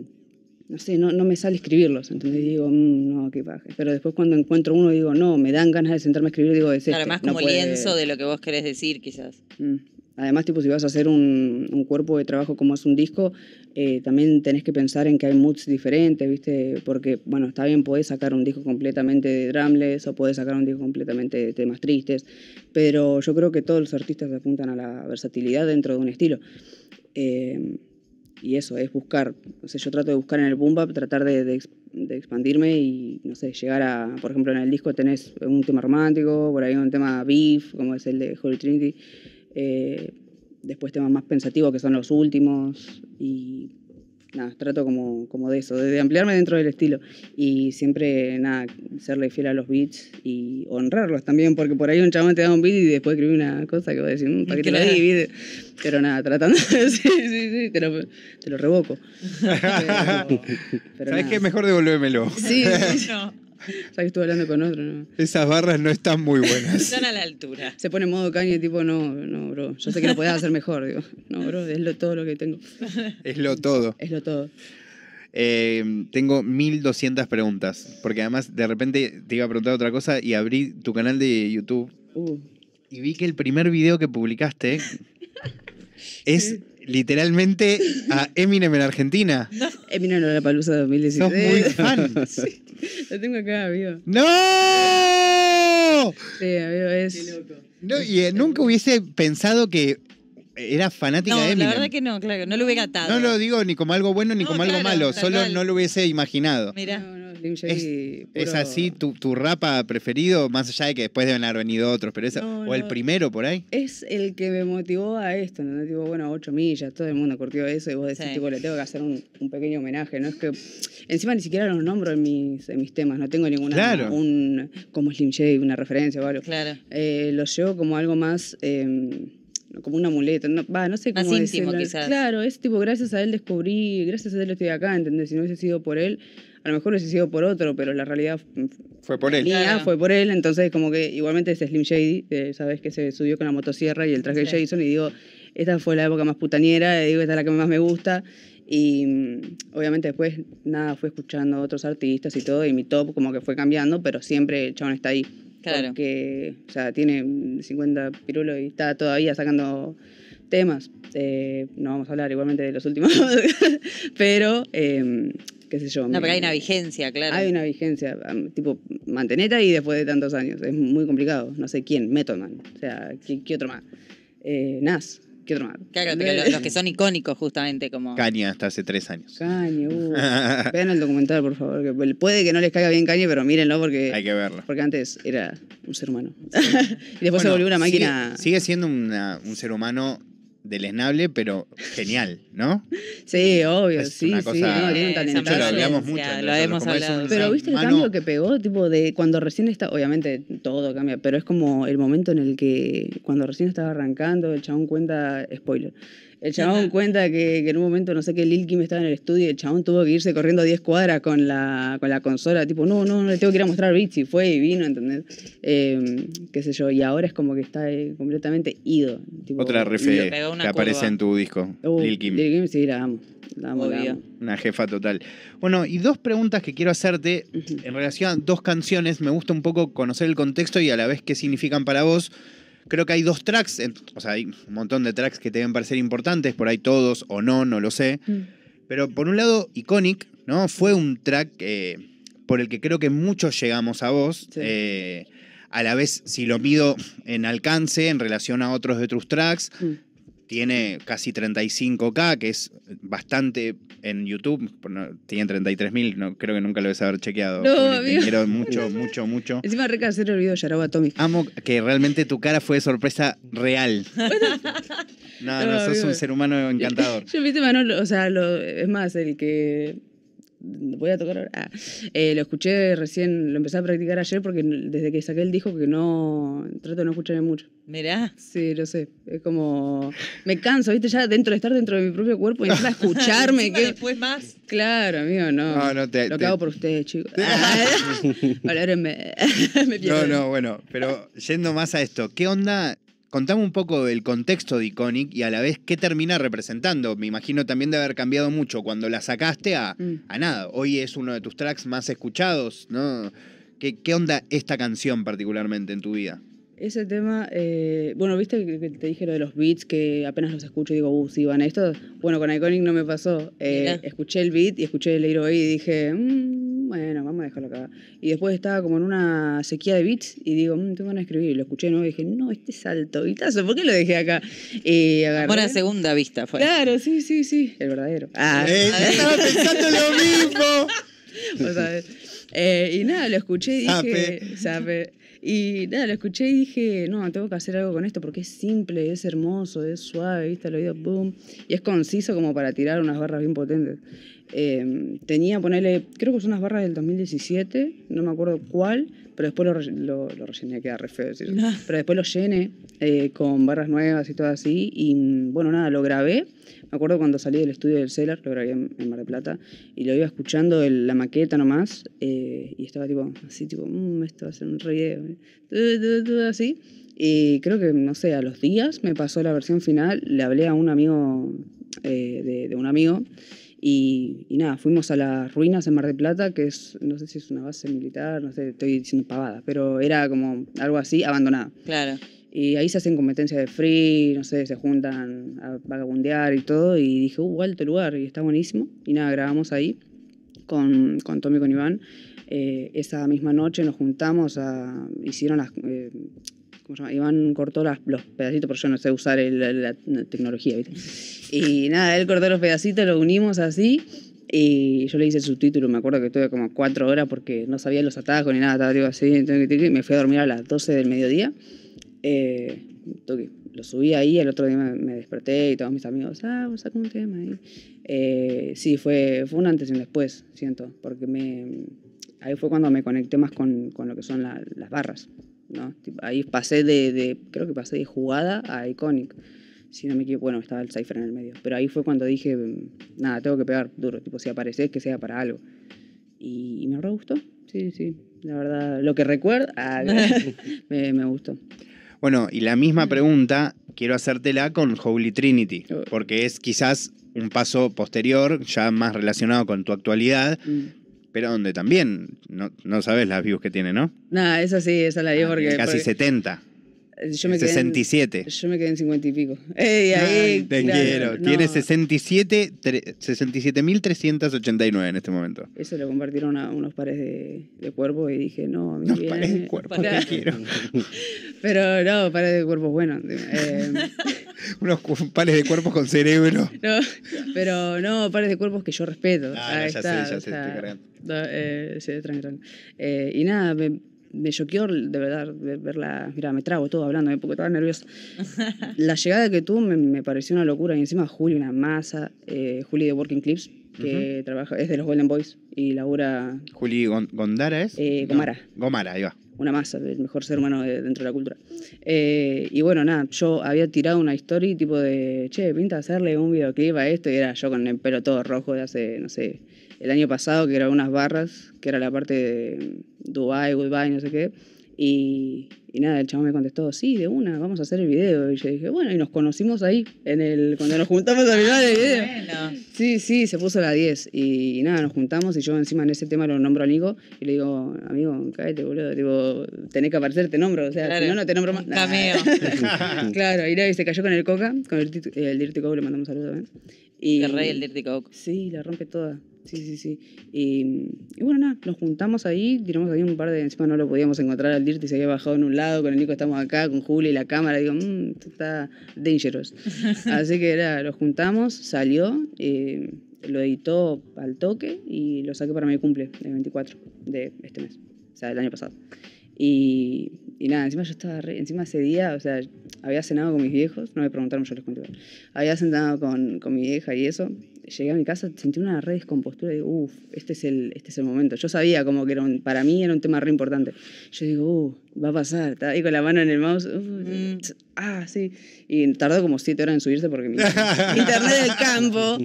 no sé, no, no me sale escribirlos. Entonces digo, mmm, no, qué paja. Pero después cuando encuentro uno digo, no, me dan ganas de sentarme a escribir, digo, es claro, este. Más como no lienzo puede... de lo que vos querés decir, quizás. Mm. Además, tipo, si vas a hacer un, un cuerpo de trabajo como es un disco, eh, también tenés que pensar en que hay moods diferentes, ¿viste? Porque, bueno, está bien, podés sacar un disco completamente de drumless o podés sacar un disco completamente de temas tristes, pero yo creo que todos los artistas apuntan a la versatilidad dentro de un estilo. Eh, y eso, es buscar, o sea, yo trato de buscar en el boom bap, tratar de, de, de expandirme y, no sé, llegar a, por ejemplo, en el disco tenés un tema romántico, por ahí un tema beef, como es el de Holy Trinity, eh, después temas más pensativos que son los últimos y nada, trato como, como de eso, de ampliarme dentro del estilo y siempre, nada, serle fiel a los beats y honrarlos también, porque por ahí un chabón te da un beat y después escribe una cosa que va a decir, mmm, ¿para qué te lo di? Pero nada, tratando de... sí, sí, sí, te lo, te lo revoco. Pero, pero ¿sabes qué? Mejor devolvémelo. Sí, sí, no. ¿Sabes que estuve hablando con otro? No. Esas barras no están muy buenas. Están a la altura. Se pone en modo caña y tipo, no, no, bro. Yo sé que lo podías hacer mejor. Digo, no, bro, es lo todo lo que tengo. Es lo todo. Es lo todo. Eh, tengo mil doscientas preguntas. Porque además, de repente te iba a preguntar otra cosa y abrí tu canal de YouTube. Uh. Y vi que el primer video que publicaste es... literalmente a Eminem en Argentina. No. Eminem en la Palusa dos mil dieciséis. Sos muy fan. Sí, lo tengo acá, amigo. ¡No! Sí, amigo, es... Qué loco. No, y eh, nunca hubiese pensado que era fanática no, de Eminem. No, la verdad que no, claro. No lo hubiera atado. No lo digo ni como algo bueno ni no, como claro, algo malo. Solo cual. No lo hubiese imaginado. Mirá. No, no, es, puro... es así tu, tu rapa preferido, más allá de que después deben haber venido otros, pero esa, no, o no, el primero por ahí. Es el que me motivó a esto, ¿no? Tipo, bueno, ocho millas, todo el mundo curtió eso y vos decís, sí. tipo, le tengo que hacer un, un pequeño homenaje, ¿no? Es que encima ni siquiera los nombro en mis, en mis temas, no tengo ninguna, claro. un, como Slim Shady, una referencia o algo. Claro. Eh, lo llevo como algo más... Eh, como un amuleto, no, bah, no sé cómo más íntimo, quizás. Claro, es tipo, gracias a él descubrí, gracias a él estoy acá, ¿entendés? Si no hubiese sido por él, a lo mejor hubiese sido por otro, pero la realidad fue por él. Mía, claro. Fue por él, entonces como que igualmente es Slim Shady, eh, sabes que se subió con la motosierra y el traje sí. de Jason y digo, esta fue la época más putañera, y digo, esta es la que más me gusta. Y obviamente después, nada, fue escuchando a otros artistas y todo, y mi top como que fue cambiando, pero siempre el chabón está ahí. Claro. Porque, o sea, tiene cincuenta pirulos y está todavía sacando temas. Eh, no vamos a hablar igualmente de los últimos, pero, eh, qué sé yo. No, me... pero hay una vigencia, claro. Hay una vigencia, tipo, manteneta y después de tantos años. Es muy complicado. No sé quién, Method Man. O sea, ¿qué, qué otro más? Eh, Nas. ¿Qué otro más? Claro, pero los que son icónicos justamente como... Caña hasta hace tres años. Caña, uh. Vean el documental, por favor. Que puede que no les caiga bien Caña, pero mírenlo porque... Hay que verlo. Porque antes era un ser humano. Sí. Y después bueno, se volvió una máquina... Sigue, sigue siendo una, un ser humano deleznable, pero genial, ¿no? Sí, obvio, es sí, una cosa, sí. No, eh, tan hecho, lo hablamos mucho. Ya, lo hemos hablado. Pero ¿viste el cambio que pegó? Tipo de cuando recién está... Obviamente todo cambia, pero es como el momento en el que cuando recién estaba arrancando, el chabón cuenta... Spoiler. El chabón cuenta que, que en un momento, no sé qué, Lil Kim estaba en el estudio y el chabón tuvo que irse corriendo a diez cuadras con la, con la consola. Tipo, no, no, no le tengo que ir a mostrar beats. Y fue y vino, ¿entendés? Eh, qué sé yo. Y ahora es como que está eh, completamente ido. Tipo, otra refe que curva. Aparece en tu disco, uh, Lil Kim. Lil Kim, sí, la amo. La amo, la amo. Una jefa total. Bueno, y dos preguntas que quiero hacerte en relación a dos canciones. Me gusta un poco conocer el contexto y a la vez qué significan para vos. Creo que hay dos tracks, o sea, hay un montón de tracks que te deben parecer importantes, por ahí todos o no, no lo sé. Mm. Pero por un lado, Iconic, ¿no? Fue un track eh, por el que creo que muchos llegamos a vos. Sí. Eh, a la vez, si lo mido en alcance, en relación a otros de tus tracks, mm. Tiene casi treinta y cinco K, que es bastante en YouTube. No, tiene treinta y tres mil, no, creo que nunca lo debes haber chequeado. No, te quiero mucho, mucho, mucho. Encima re casero el video, Yaraba Tommy. Amo que realmente tu cara fue de sorpresa real. No, no, no, sos amigo. Un ser humano encantador. Yo, viste, Manolo, o sea, lo, es más, el que... voy a tocar ahora. Ah, eh, lo escuché recién, lo empecé a practicar ayer porque desde que saqué el disco que no trato de no escucharme mucho. Mirá. Sí, lo sé. Es como... me canso, ¿viste? Ya dentro de estar dentro de mi propio cuerpo y empezar a escucharme. ¿Qué? Después más. Claro, amigo, no. No, no te, lo te... cago por ustedes, chicos. Valérenme. Me pierdo. No, no, bueno. Pero yendo más a esto, ¿qué onda...? Contame un poco del contexto de Iconic y a la vez qué termina representando. Me imagino también de haber cambiado mucho cuando la sacaste a, mm. a nada. Hoy es uno de tus tracks más escuchados, ¿no? ¿Qué, qué onda esta canción particularmente en tu vida? Ese tema, eh, bueno, viste que te dije lo de los beats, que apenas los escucho y digo, uh, sí, van a esto. Bueno, con Iconic no me pasó. Eh, escuché el beat y escuché el Leiro y dije... Mm, bueno, vamos a dejarlo acá. Y después estaba como en una sequía de beats y digo, mmm, tengo ganas de escribir. Y lo escuché, ¿no? Y dije, no, este es alto vitazo, ¿por qué lo dejé acá? Y agarré. Buena segunda vista fue. Claro, sí, sí, sí. El verdadero. Ah, eh, estaba pensando lo mismo. O sea, eh, y nada, lo escuché y dije... Sape. Sape. Y nada, lo escuché y dije, no, tengo que hacer algo con esto porque es simple, es hermoso, es suave, ¿viste? Lo oído, boom. Y es conciso como para tirar unas barras bien potentes. Eh, tenía, ponerle, creo que son unas barras del dos mil diecisiete, no me acuerdo cuál, pero después lo, lo, lo rellené, queda re feo decir, no. Pero después lo llené eh, con barras nuevas y todo así. Y bueno, nada, lo grabé. Me acuerdo cuando salí del estudio del Cellar, lo grabé en, en Mar de Plata, y lo iba escuchando el, la maqueta nomás, eh, y estaba tipo así, tipo, mmm, esto va a ser un re video, eh. Todo así. Y creo que, no sé, a los días me pasó la versión final, le hablé a un amigo, eh, de, de un amigo, Y, y nada, fuimos a las ruinas en Mar de Plata, que es, no sé si es una base militar, no sé, estoy diciendo pavadas, pero era como algo así, abandonada. Claro. Y ahí se hacen competencias de free, no sé, se juntan a vagabundear y todo, y dije, uh, alto lugar, y está buenísimo. Y nada, grabamos ahí con, con Tommy y con Iván. Eh, esa misma noche nos juntamos, a, hicieron las... Eh, ¿cómo se llama? Iván cortó las, los pedacitos, porque yo no sé usar el, la, la, la tecnología, ¿viste? Y nada, él cortó los pedacitos, los unimos así, y yo le hice el subtítulo. Me acuerdo que estuve como cuatro horas porque no sabía los atajos ni nada, estaba tipo así, y me fui a dormir a las doce del mediodía. Eh, lo subí ahí, el otro día me desperté y todos mis amigos, ah, vos sacás un tema ahí. Eh, sí, fue, fue un antes y un después, siento, porque me, ahí fue cuando me conecté más con, con lo que son la, las barras. ¿No? Ahí pasé de, de, creo que pasé de jugada a Iconic, si no me equivoco, bueno, estaba el cipher en el medio, pero ahí fue cuando dije, nada, tengo que pegar duro, tipo, si apareces, que sea para algo, y, y me re gustó, sí, sí, la verdad, lo que recuerdo, ah, me, me gustó. Bueno, y la misma pregunta quiero hacértela con Holy Trinity, porque es quizás un paso posterior, ya más relacionado con tu actualidad, mm. Pero donde también, no, no sabes las views que tiene, ¿no? Nada, esa sí, esa la vi ah, porque... Casi porque... setenta. Yo me sesenta y siete. Quedé en, yo me quedé en cincuenta y pico. Ey, ahí, ay, te claro, quiero. No. Tiene sesenta y siete mil trescientos ochenta y nueve en este momento. Eso lo compartieron a unos pares de, de cuerpos y dije, no, mi bien. Pares de cuerpos, para... te quiero. Pero no, pares de cuerpos buenos. Eh... unos pares de cuerpos con cerebro. No, pero no, pares de cuerpos que yo respeto. Ah, no, ya está, sé, ya sé, está... estoy cargando. No, eh, sí, tranqui, tranqui. Eh, y nada, me... me choqueó de verdad verla, mira, me trago todo hablando porque estaba nerviosa. La llegada que tuvo me, me pareció una locura, y encima Juli, una masa, eh, Juli de Working Clips, que uh-huh. trabaja, es de los Golden Boys y labura... Juli Gondara es... Eh, Gomara. No, Gomara, ahí va. Una masa, el mejor ser humano de, dentro de la cultura. Eh, y bueno, nada, yo había tirado una story tipo de, che, pinta hacerle un videoclip a esto, y era yo con el pelo todo rojo de hace, no sé... El año pasado que grabé unas barras, que era la parte de Dubai, Goodbye, no sé qué. Y, y nada, el chavo me contestó, sí, de una, vamos a hacer el video. Y yo dije, bueno, y nos conocimos ahí, en el, cuando nos juntamos a mirar el video. Bueno. Sí, sí, se puso la diez. Y, y nada, nos juntamos y yo encima en ese tema lo nombro a Nico. Y le digo, amigo, cállate, boludo. Digo, tenés que aparecer, te nombro. O sea, claro, si no, no te nombro más. Cameo. Claro, y, nada, y se cayó con el Coca, con el, el Dirty Coke, le mandamos saludos. ¿eh? Y, el rey, el Dirty Coke. Sí, la rompe toda. Sí, sí, sí. Y, y bueno, nada, nos juntamos ahí, tiramos ahí un par de... Encima no lo podíamos encontrar al Dirty, se había bajado en un lado, con el Nico estamos acá, con Juli y la cámara, digo, mmm, esto está dangerous. Así que era, lo juntamos, salió, eh, lo editó al toque y lo saqué para mi cumple, el veinticuatro de este mes, o sea, del año pasado. Y, y nada, encima yo estaba re, encima ese día, o sea, había cenado con mis viejos, no me preguntaron, yo les conté. Había cenado con, con mi vieja y eso. Llegué a mi casa, sentí una re descompostura y digo, uff, este, es este es el momento. Yo sabía como que era un, para mí era un tema re importante. Yo digo, uff, va a pasar. Estaba ahí con la mano en el mouse. Uh, mm. Ah, sí. Y tardó como siete horas en subirse porque mi internet del campo.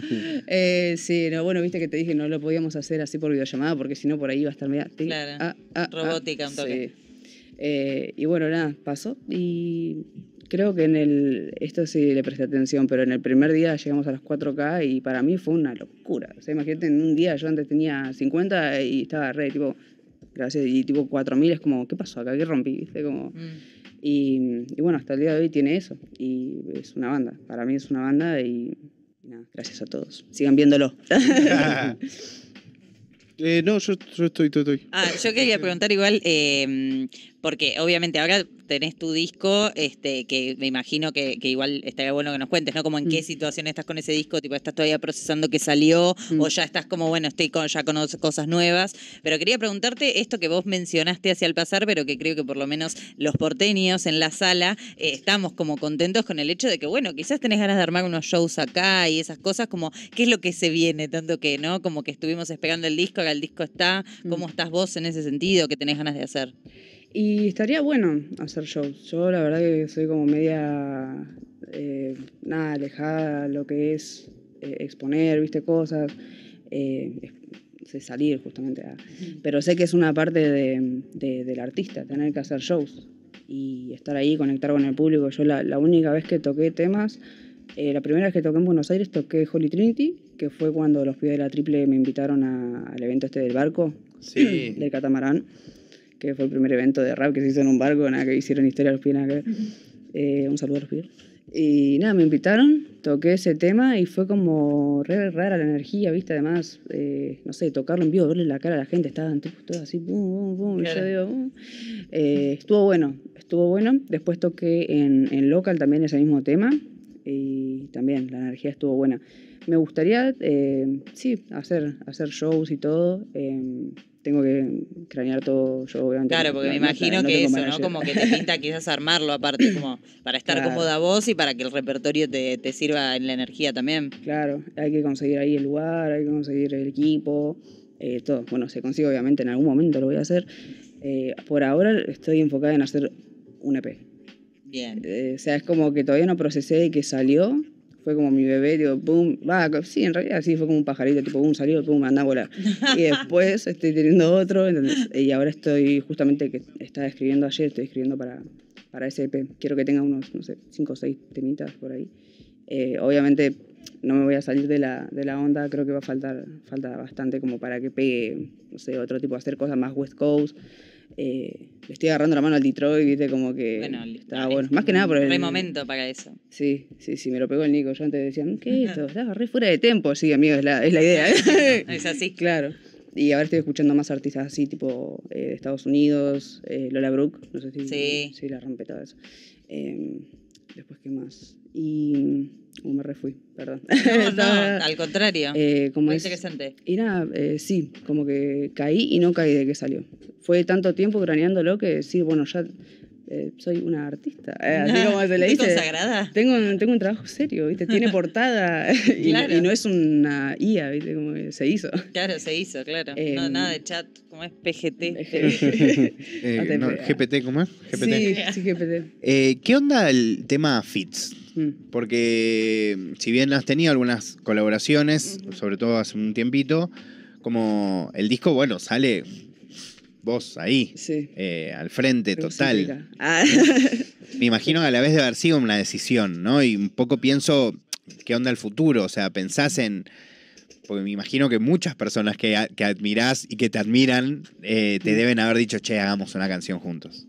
Eh, sí, no, bueno, viste que te dije, no lo podíamos hacer así por videollamada porque si no por ahí iba a estar media... Tic, claro, ah, ah, robótica ah, un toque. Sí. Eh, y bueno, nada, pasó y... Creo que en el... Esto sí le presté atención, pero en el primer día llegamos a las cuatro K y para mí fue una locura. O sea, imagínate, en un día yo antes tenía cincuenta y estaba re, tipo... Gracias, y tipo cuatro mil es como, ¿qué pasó acá? ¿Qué rompí? ¿Viste? Como... Mm. Y, y bueno, hasta el día de hoy tiene eso. Y es una banda. Para mí es una banda y... y nada, gracias a todos. Sigan viéndolo. Eh, no, yo, yo estoy, estoy, estoy. Ah, yo quería preguntar igual, eh, porque obviamente ahora tenés tu disco, este, que me imagino que, que igual estaría bueno que nos cuentes, ¿no? Como en mm. qué situación estás con ese disco, tipo, ¿estás todavía procesando que salió? Mm. O ya estás como, bueno, estoy con, ya con cosas nuevas. Pero quería preguntarte esto que vos mencionaste hacia el pasar, pero que creo que por lo menos los porteños en la sala eh, estamos como contentos con el hecho de que, bueno, quizás tenés ganas de armar unos shows acá y esas cosas, como, ¿qué es lo que se viene? Tanto que, ¿no? Como que estuvimos esperando el disco, el disco está, ¿cómo estás vos en ese sentido? ¿Qué tenés ganas de hacer? Y estaría bueno hacer shows. Yo la verdad que soy como media, eh, nada, alejada a lo que es eh, exponer, viste, cosas, eh, salir justamente. A... Pero sé que es una parte de, de, del artista, tener que hacer shows y estar ahí, conectar con el público. Yo la, la única vez que toqué temas, eh, la primera vez que toqué en Buenos Aires toqué Holy Trinity, que fue cuando los pibes de la Triple me invitaron a, al evento este del barco, sí, del catamarán, que fue el primer evento de rap que se hizo en un barco, nada, que hicieron historia a los pibes, nada, que, eh, un saludo a los pibes. Y nada, me invitaron, toqué ese tema y fue como re rara la energía, viste, además, eh, no sé, tocarlo en vivo, verle la cara a la gente, estaban todos así, bum, bum, bum, claro. Y yo digo, bum. Eh, estuvo bueno, estuvo bueno. Después toqué en, en Local también ese mismo tema y también la energía estuvo buena. Me gustaría, eh, sí, hacer, hacer shows y todo. Eh, tengo que cranear todo yo, obviamente. Claro, porque no, me imagino no, que no eso, manager, ¿no? Como que te pinta quizás armarlo aparte, como para estar claro, cómoda vos y para que el repertorio te, te sirva en la energía también. Claro, hay que conseguir ahí el lugar, hay que conseguir el equipo, eh, todo. Bueno, se consigue, obviamente, en algún momento lo voy a hacer. Eh, por ahora estoy enfocada en hacer un E P. Bien. Eh, o sea, es como que todavía no procesé y que salió. Fue como mi bebé, digo, pum, va, sí, en realidad sí, fue como un pajarito, tipo, pum, salió, pum, andá a volar. Y después estoy teniendo otro, entonces, y ahora estoy, justamente, que estaba escribiendo ayer, estoy escribiendo para, para ese E P. Quiero que tenga unos, no sé, cinco o seis temitas por ahí. Eh, obviamente no me voy a salir de la, de la onda, creo que va a faltar, falta bastante como para que pegue, no sé, otro tipo, hacer cosas más West Coast. Eh, le estoy agarrando la mano al Detroit, viste, como que bueno, estaba no, bueno. Más que nada por el... Re momento para eso. Sí, sí, sí, me lo pegó el Nico. Yo antes decía, ¿qué es esto? Estaba re fuera de tiempo. Sí, amigo, es la, es la idea. No, es así. Claro. Y ahora estoy escuchando más artistas así, tipo eh, de Estados Unidos, eh, Lola Brooke, no sé si... Sí. Sí, la rompe todo eso. Eh, después, ¿qué más? Y... Uh, me refui, perdón. No, no, al contrario. Eh, como es, interesante. Y nada, eh, sí, como que caí y no caí de que salió. Fue tanto tiempo craneándolo que sí, bueno, ya eh, soy una artista. Eh, así como se le dice. Consagrada. Tengo, tengo un trabajo serio, ¿viste? Tiene portada y, claro, y no es una I A, ¿viste? Como que se hizo. Claro, se hizo, claro. Eh, no, nada de chat, como es P G T. eh, no, G P T, ¿cómo es? G P T. Sí, sí, G P T. Eh, ¿Qué onda el tema fits? Porque si bien has tenido algunas colaboraciones, uh-huh, sobre todo hace un tiempito, como el disco, bueno, sale vos ahí, sí, eh, al frente, pero total. Ah. Me imagino que a la vez de haber sido una decisión, ¿no? Y un poco pienso, ¿qué onda el futuro? O sea, pensás en... Porque me imagino que muchas personas que, que admirás y que te admiran eh, te uh-huh, deben haber dicho, che, hagamos una canción juntos.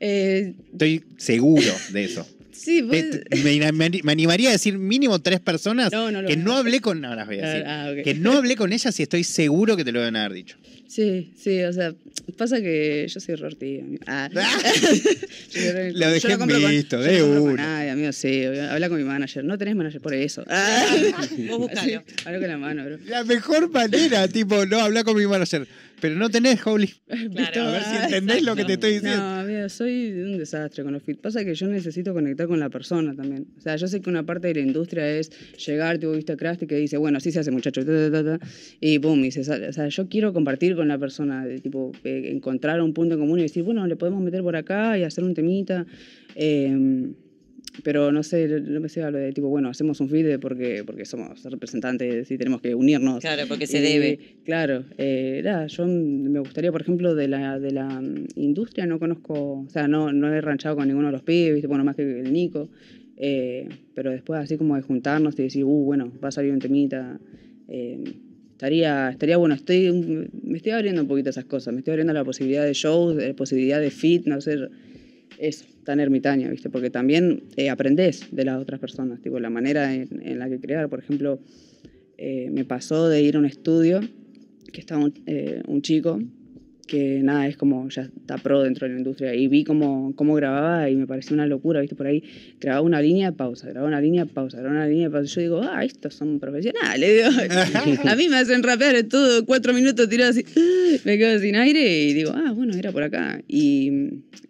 Eh... Estoy seguro de eso. Sí, pues... me, me, me animaría a decir mínimo tres personas no, no que no hablé con... No, las voy a decir. Ah, okay. Que no hablé con ellas y estoy seguro que te lo van a haber dicho. Sí, sí, o sea, pasa que yo soy rortilla. Ah. Lo dejé en visto, de no uno. Ay, amigo, sí, habla con mi manager. No tenés manager, por eso. Ah. Vos buscalo. Habla con la mano, bro. La mejor manera, tipo, no, habla con mi manager. Pero no tenés, Holy. Claro, a ver si entendés exacto. lo que te estoy diciendo. No, amigo, soy un desastre con los feats. Pasa que yo necesito conectar con la persona también. O sea, yo sé que una parte de la industria es llegar, tipo, viste a Krusty que dice, bueno, así se hace, muchacho, ta, ta, ta, ta, y boom, y se sale. O sea, yo quiero compartir con la persona, de, tipo, eh, encontrar un punto en común y decir, bueno, le podemos meter por acá y hacer un temita. Eh, Pero no sé, no me sé hablo de tipo, bueno, hacemos un feed porque, porque somos representantes y tenemos que unirnos. Claro, porque se y, debe. Claro. Eh, nada, yo me gustaría, por ejemplo, de la, de la industria no conozco, o sea, no, no he ranchado con ninguno de los pibes, bueno, más que el Nico. Eh, pero después así como de juntarnos y decir, uh, bueno, va a salir un temita. Eh, estaría, estaría bueno, estoy, me estoy abriendo un poquito esas cosas, me estoy abriendo la posibilidad de shows, la posibilidad de feed, no sé... Eso, tan ermitaña, ¿viste? Porque también eh, aprendés de las otras personas, tipo, la manera en, en la que crear. Por ejemplo, eh, me pasó de ir a un estudio que estaba un, eh, un chico que, nada, es como, ya está pro dentro de la industria. Y vi cómo, cómo grababa y me pareció una locura, ¿viste? Por ahí grababa una línea, pausa, grababa una línea, pausa, grababa una línea, pausa. Yo digo, ah, estos son profesionales. Digo, a mí me hacen rapear todo cuatro minutos tirado así. Me quedo sin aire y digo, ah, bueno, era por acá. Y,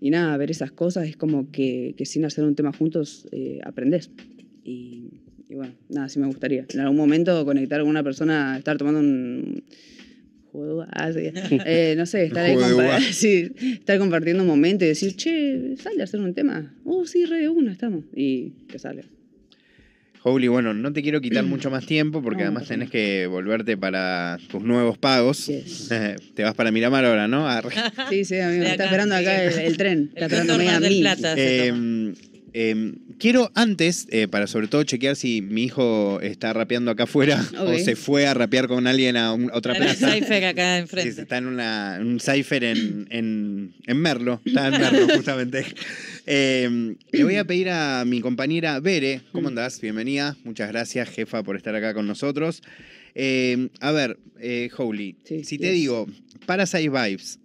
y nada, ver esas cosas es como que, que sin hacer un tema juntos eh, aprendés. Y, y bueno, nada, sí me gustaría. En algún momento conectar con una persona, estar tomando un... Ah, sí. eh, no sé, estar, ahí compa sí, estar compartiendo un momento y decir, che, sale a hacer un tema. Oh, sí, re de una, estamos. Y que sale. Holy, bueno, no te quiero quitar mucho más tiempo porque no, además tenés que volverte para tus nuevos pagos. Yes. Te vas para Miramar ahora, ¿no? A... Sí, sí, amigo. Está esperando acá el, el tren. Está esperando a mí. Eh, eh, quiero antes, eh, para sobre todo chequear si mi hijo está rapeando acá afuera okay. o se fue a rapear con alguien a, un, a otra plaza. Está en un cypher acá enfrente. Sí, está en una, un cypher en, en, en Merlo. Está en Merlo, justamente. Eh, le voy a pedir a mi compañera Bere, ¿cómo andás? Bienvenida, muchas gracias jefa por estar acá con nosotros. Eh, a ver, eh, Holy, sí, si te yes. digo, Paradise Vibes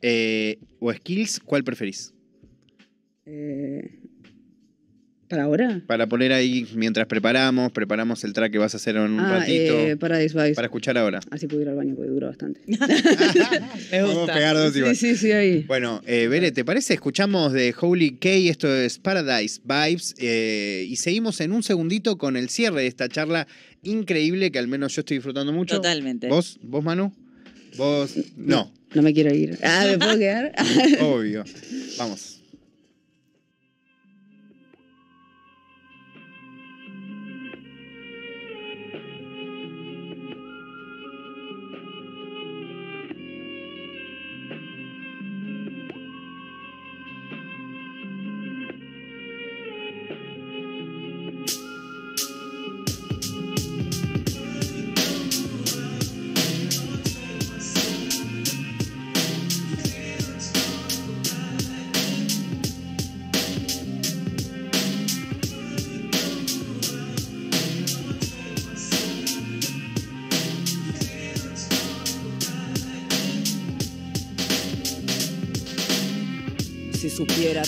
eh, o Skills, ¿cuál preferís? Eh, ¿Para ahora? Para poner ahí mientras preparamos, preparamos el track que vas a hacer en un ah, ratito. Eh, Paradise Vibes. Para escuchar ahora. Así puedo ir al baño porque dura bastante. Me gusta. Pegar dos sí, sí, sí, ahí. Bueno, eh, Bere, ¿te parece? Escuchamos de Holy K, esto es Paradise Vibes, eh, y seguimos en un segundito con el cierre de esta charla increíble que al menos yo estoy disfrutando mucho. Totalmente. ¿Vos, ¿Vos Manu? ¿Vos? No. No, no me quiero ir. Ah, ¿me puedo quedar? Obvio. Vamos.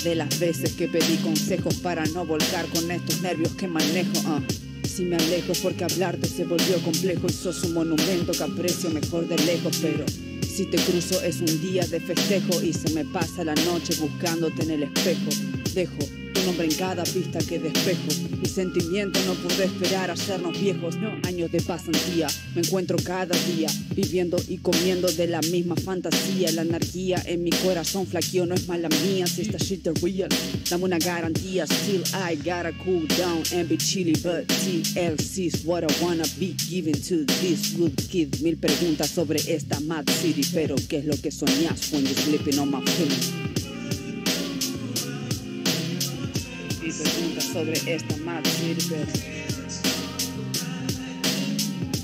De las veces que pedí consejos para no volcar con estos nervios que manejo uh. Si me alejo es porque hablarte se volvió complejo y sos un monumento que aprecio mejor de lejos. Pero si te cruzo es un día de festejo y se me pasa la noche buscándote en el espejo. Dejo tu nombre en cada pista que despejo. Mi sentimiento no pudo esperar a hacernos viejos. No. Años de pasantía, me encuentro cada día viviendo y comiendo de la misma fantasía. La anarquía en mi corazón flaqueó, no es mala mía. Si esta shit is real, dame una garantía. Still I gotta cool down and be chilly, but T L C's what I wanna be given to this good kid. Mil preguntas sobre esta mad city, pero ¿qué es lo que soñás when you're sleeping on my feelings? Y preguntas sobre esta mad city, pero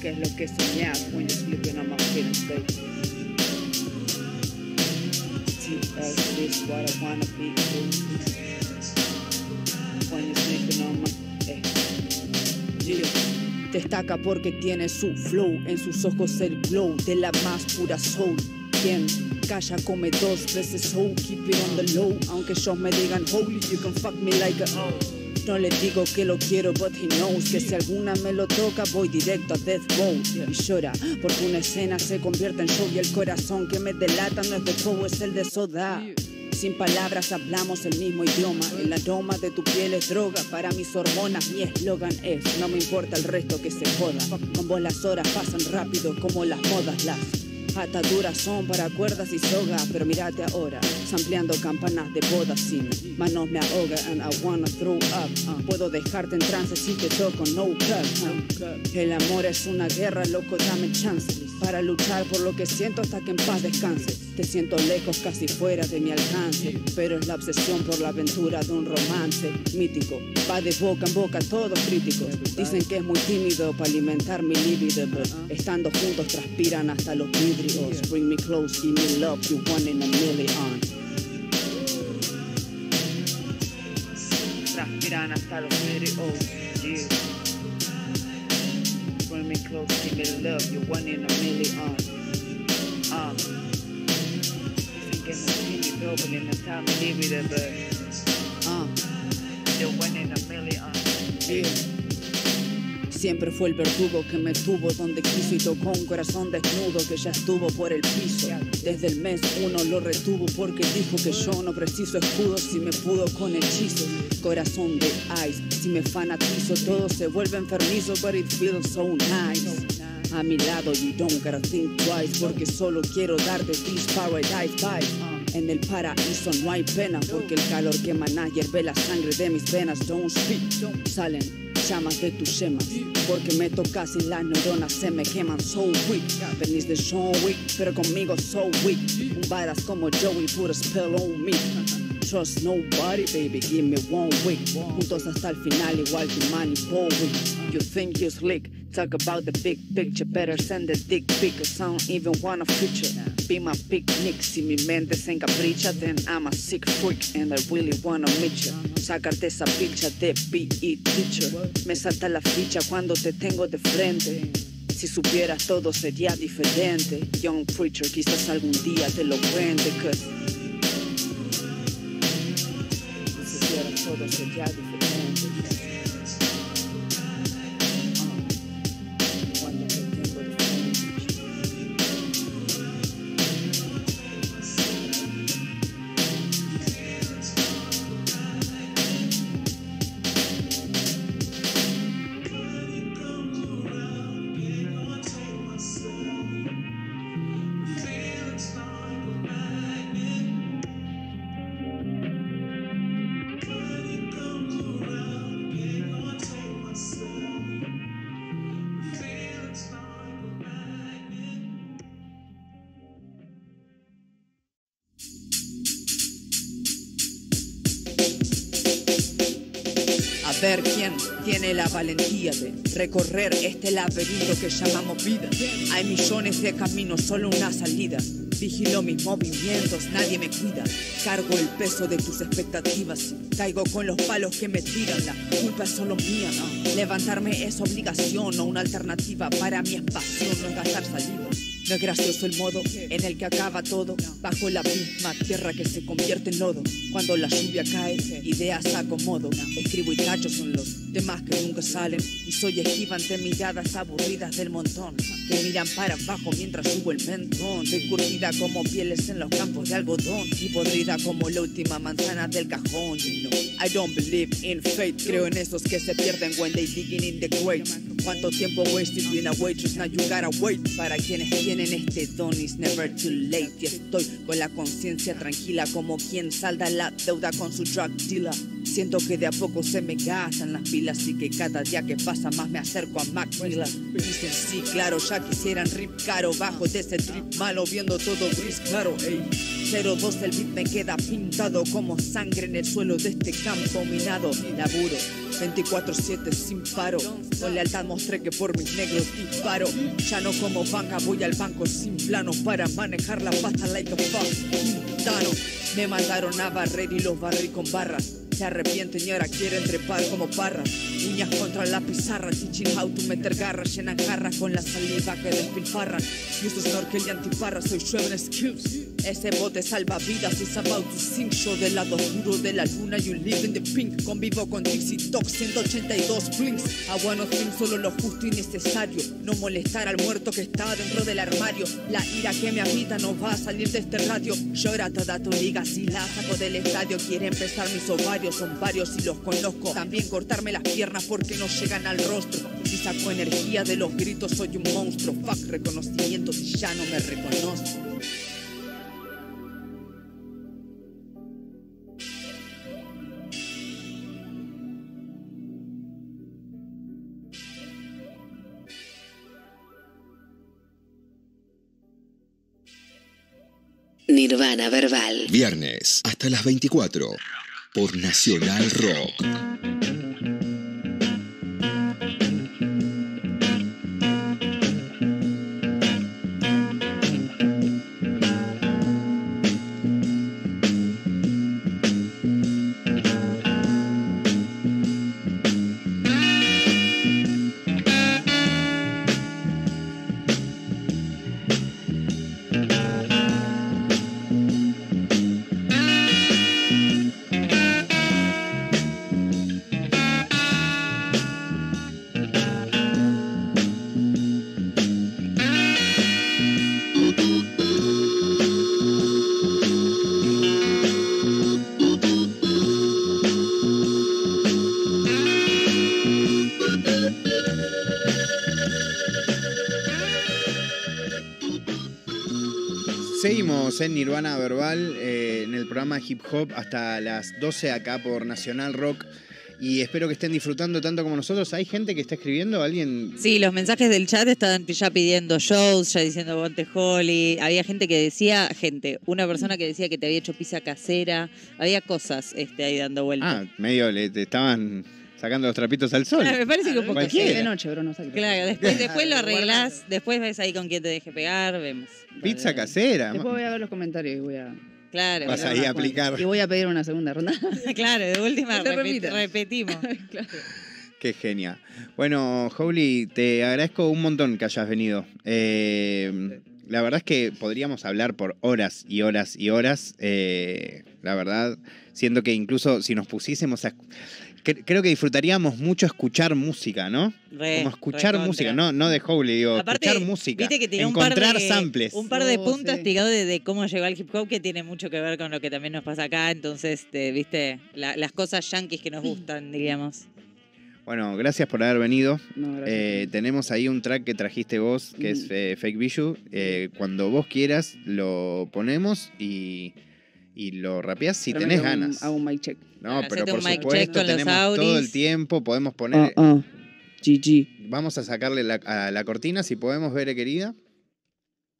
¿qué es lo que soñás when you're sleeping on my feelings, baby? T L C's what I wanna be, baby. When you're destaca porque tiene su flow, en sus ojos el glow de la más pura soul. Quien calla come dos veces, oh, keep it on the low. Aunque ellos me digan, holy, you can fuck me like a oh. No le digo que lo quiero, but he knows que si alguna me lo toca voy directo a Death Row. Y llora porque una escena se convierte en show y el corazón que me delata no es de show, es el de soda. Sin palabras hablamos el mismo idioma. El aroma de tu piel es droga para mis hormonas. Mi eslogan es, no me importa el resto que se joda. Con vos las horas pasan rápido como las modas. Las ataduras son para cuerdas y soga. Pero mirate ahora, sampleando campanas de boda sin manos me ahoga and I wanna throw up. uh. Puedo dejarte en trance si te toco, no cut. uh. El amor es una guerra, loco, dame chance para luchar por lo que siento hasta que en paz descanses. Te siento lejos, casi fuera de mi alcance, pero es la obsesión por la aventura de un romance mítico. Va de boca en boca, todos críticos dicen que es muy tímido para alimentar mi libido, pero estando juntos transpiran hasta los vidrios. Bring me close, give me love, you one in a million. Transpiran hasta los vidrios, yeah. Bring me close, give me love, you're one in a million. Um, dicen que es muy tímido para alimentar mi libido, pero uh, you're one in a million. Yeah. Siempre fue el verdugo que me tuvo donde quiso y tocó un corazón desnudo que ya estuvo por el piso. Desde el mes uno lo retuvo porque dijo que yo no preciso escudo si me pudo con hechizos. Corazón de ice, si me fanatizo todo se vuelve enfermizo, but it feels so nice. A mi lado you don't gotta think twice porque solo quiero darte these paradise vibes. En el paraíso no hay pena porque el calor que emana hierve la sangre de mis venas. Don't speak, salen llamas de tus yemas porque me tocas y las neuronas se me queman. So weak, venís de John Wick pero conmigo so weak. Un badass como Joey put a spell on me. Trust nobody baby, give me one week. Juntos hasta el final igual que Manny Bowie. You think you slick, talk about the big picture, better send the dick pic, cause I don't even wanna feature. Be my picnic, si mi mente se encapricha, then I'm a sick freak and I really wanna meet you. Sacarte esa picture de P E teacher, me salta la ficha cuando te tengo de frente. Si supieras todo sería diferente. Young preacher, quizás algún día te lo cuente, cause si supieras todo sería diferente. Ver quién tiene la valentía de recorrer este laberinto que llamamos vida. Hay millones de caminos, solo una salida. Vigilo mis movimientos, nadie me cuida. Cargo el peso de tus expectativas, caigo con los palos que me tiran. La culpa es solo mía, no. Levantarme es obligación, no una alternativa para mi espacio, no es gastar saliva. No es gracioso el modo en el que acaba todo, bajo la misma tierra que se convierte en lodo. Cuando la lluvia cae, ideas acomodo. Escribo y tacho, son los temas que nunca salen, y soy esquiva ante miradas aburridas del montón que miran para abajo mientras subo el mentón. Soy curtida como pieles en los campos de algodón y podrida como la última manzana del cajón. You know, I don't believe in fate, creo en esos que se pierden when they digging in the grave. Cuánto tiempo wasted being a waitress, now you gotta wait. Para quienes tienen este don, it's never too late. Y estoy con la conciencia tranquila como quien salda la deuda con su drug dealer. Siento que de a poco se me gastan las pilas y que cada día que pasa más me acerco a Mac Miller. Dicen sí, claro, ya quisieran rip caro, bajo de ese trip malo viendo todo gris claro. Ey, cero dos el beat me queda pintado como sangre en el suelo de este campo minado. Laburo veinticuatro siete sin paro, con lealtad mostré que por mis negros disparo. Ya no como banca, voy al banco sin plano para manejar la pasta like a fuck. Dano, me mandaron a barrer y los barrí con barras. Se arrepienten y ahora quieren trepar como parras. Uñas contra la pizarra, teaching how to meter garras. Llenan jarras con la saliva que despilfarran. Use snorkel y antiparra, soy Shreven Skills. Ese bote salva vidas, it's about to sink. Yo del lado oscuro de la luna, you live in the pink. Convivo con Dixie Talk, ciento ochenta y dos blinks. I wanna think solo lo justo y necesario. No molestar al muerto que está dentro del armario. La ira que me habita no va a salir de este radio. Llora toda tu liga si la saco del estadio. Quiere empezar mis ovarios, son varios y los conozco. También cortarme las piernas porque no llegan al rostro. Si saco energía de los gritos soy un monstruo. Fuck reconocimiento si ya no me reconozco. Nirvana Verbal. Viernes hasta las veinticuatro por Nacional Rock. En Nirvana Verbal, eh, en el programa Hip Hop hasta las doce acá por Nacional Rock, y espero que estén disfrutando tanto como nosotros. ¿Hay gente que está escribiendo? ¿Alguien? Sí, los mensajes del chat estaban ya pidiendo shows, ya diciendo Bonte Holly. Había gente que decía, gente, una persona que decía que te había hecho pizza casera. Había cosas este, ahí dando vueltas. Ah, medio le te estaban... sacando los trapitos al sol. Claro, me parece que un poco cualquiera. De noche, bro, no sé. Claro, después, después lo arreglás, después ves ahí con quién te deje pegar, vemos. Pizza vale. Casera. Después voy a ver los comentarios y voy a... Claro. Vas ahí a aplicar. Y voy a pedir una segunda ronda. Claro, de última repet, repetimos. Claro. Qué genia. Bueno, Holy, te agradezco un montón que hayas venido. Eh, la verdad es que podríamos hablar por horas y horas y horas. Eh, la verdad, siento que incluso si nos pusiésemos a... Creo que disfrutaríamos mucho escuchar música, ¿no? Re, Como escuchar recontra. música, no, no de Holy, digo, aparte, escuchar música, viste que tiene encontrar un par de, samples. Un par de oh, puntos sí. tirados de, de cómo llegó al hip hop, que tiene mucho que ver con lo que también nos pasa acá, entonces, te, viste, la, las cosas yanquis que nos gustan, diríamos. Bueno, gracias por haber venido. No, eh, tenemos ahí un track que trajiste vos, que mm. es eh, Fake Bishu. Eh, cuando vos quieras, lo ponemos y... y lo rapeás si pero tenés hago ganas. Un, hago un mic check. No, ah, pero por supuesto tenemos todo el tiempo, podemos poner... Oh, oh. G G. Vamos a sacarle la, a la cortina, si podemos ver, querida.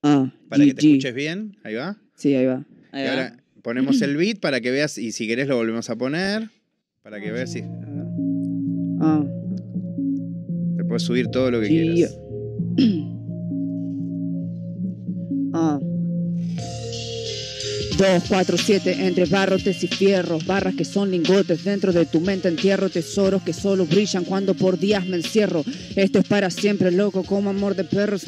Oh, para G G. Que te escuches bien. Ahí va. Sí, ahí va. Ahí y va. Ahora ponemos el beat para que veas, y si querés lo volvemos a poner, para que veas si... Oh. Te puedes subir todo lo que G quieras. Ah. Oh. dos, cuatro, siete, entre barrotes y fierros. Barras que son lingotes, dentro de tu mente entierro tesoros que solo brillan cuando por días me encierro. Esto es para siempre, loco, como amor de perros.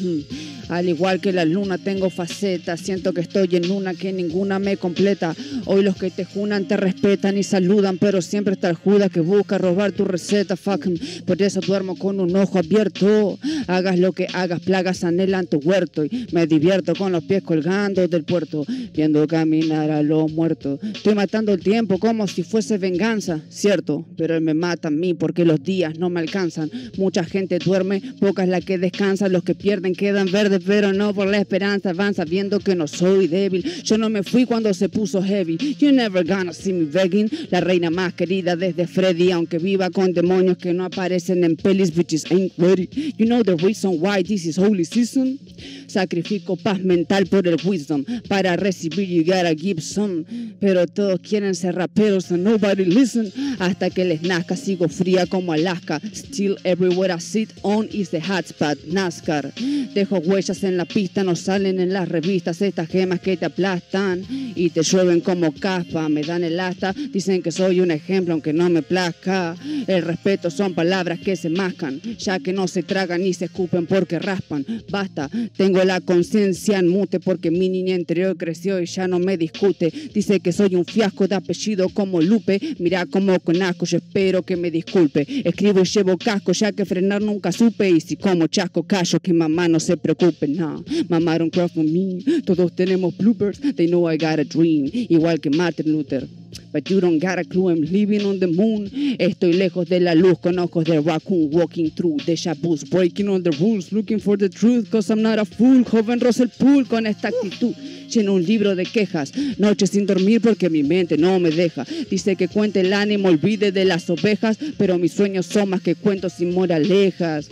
Al igual que la luna tengo facetas, siento que estoy en una que ninguna me completa. Hoy los que te junan te respetan y saludan, pero siempre está el Judas que busca robar tu receta. Fuck, por eso duermo con un ojo abierto. Hagas lo que hagas, plagas anhelan tu huerto, y me divierto con los pies colgando del puerto, viendo caminar a los muertos. Estoy matando el tiempo como si fuese venganza, cierto, pero él me mata a mí porque los días no me alcanzan. Mucha gente duerme, poca es la que descansa. Los que pierden quedan verdes, pero no por la esperanza avanza, viendo que no soy débil. Yo no me fui cuando se puso heavy. You never gonna see me begging. La reina más querida desde Freddy, aunque viva con demonios que no aparecen en pelis. Bitches ain't ready. You know the reason why this is holy season. Sacrifico paz mental por el wisdom. Para recibir you gotta give some. Pero todos quieren ser raperos and nobody listen. Hasta que les nazca sigo fría como Alaska. Still everywhere I sit on is the hotspot. NASCAR. Dejo huellas en la pista, no salen en las revistas. Estas gemas que te aplastan y te llueven como caspa, me dan el asta, dicen que soy un ejemplo aunque no me plazca. El respeto son palabras que se mascan, ya que no se tragan ni se escupen porque raspan. Basta, tengo la conciencia en mute porque mi niña interior creció y ya no me discute. Dice que soy un fiasco de apellido como Lupe, mirá como con asco, yo espero que me disculpe. Escribo y llevo casco ya que frenar nunca supe, y si como chasco callo que mamá no se preocupe. No, mamá don't cry for me, todos tenemos bloopers, they know I got a dream, igual que Martin Luther. But you don't got a clue, I'm living on the moon. Estoy lejos de la luz, con ojos de raccoon, walking through deja vu, breaking all the rules, looking for the truth, cause I'm not a fool. Joven Russell Poole, con esta actitud lleno un libro de quejas, noche sin dormir porque mi mente no me deja. Dice que cuente el ánimo, olvide de las ovejas, pero mis sueños son más que cuentos sin moralejas.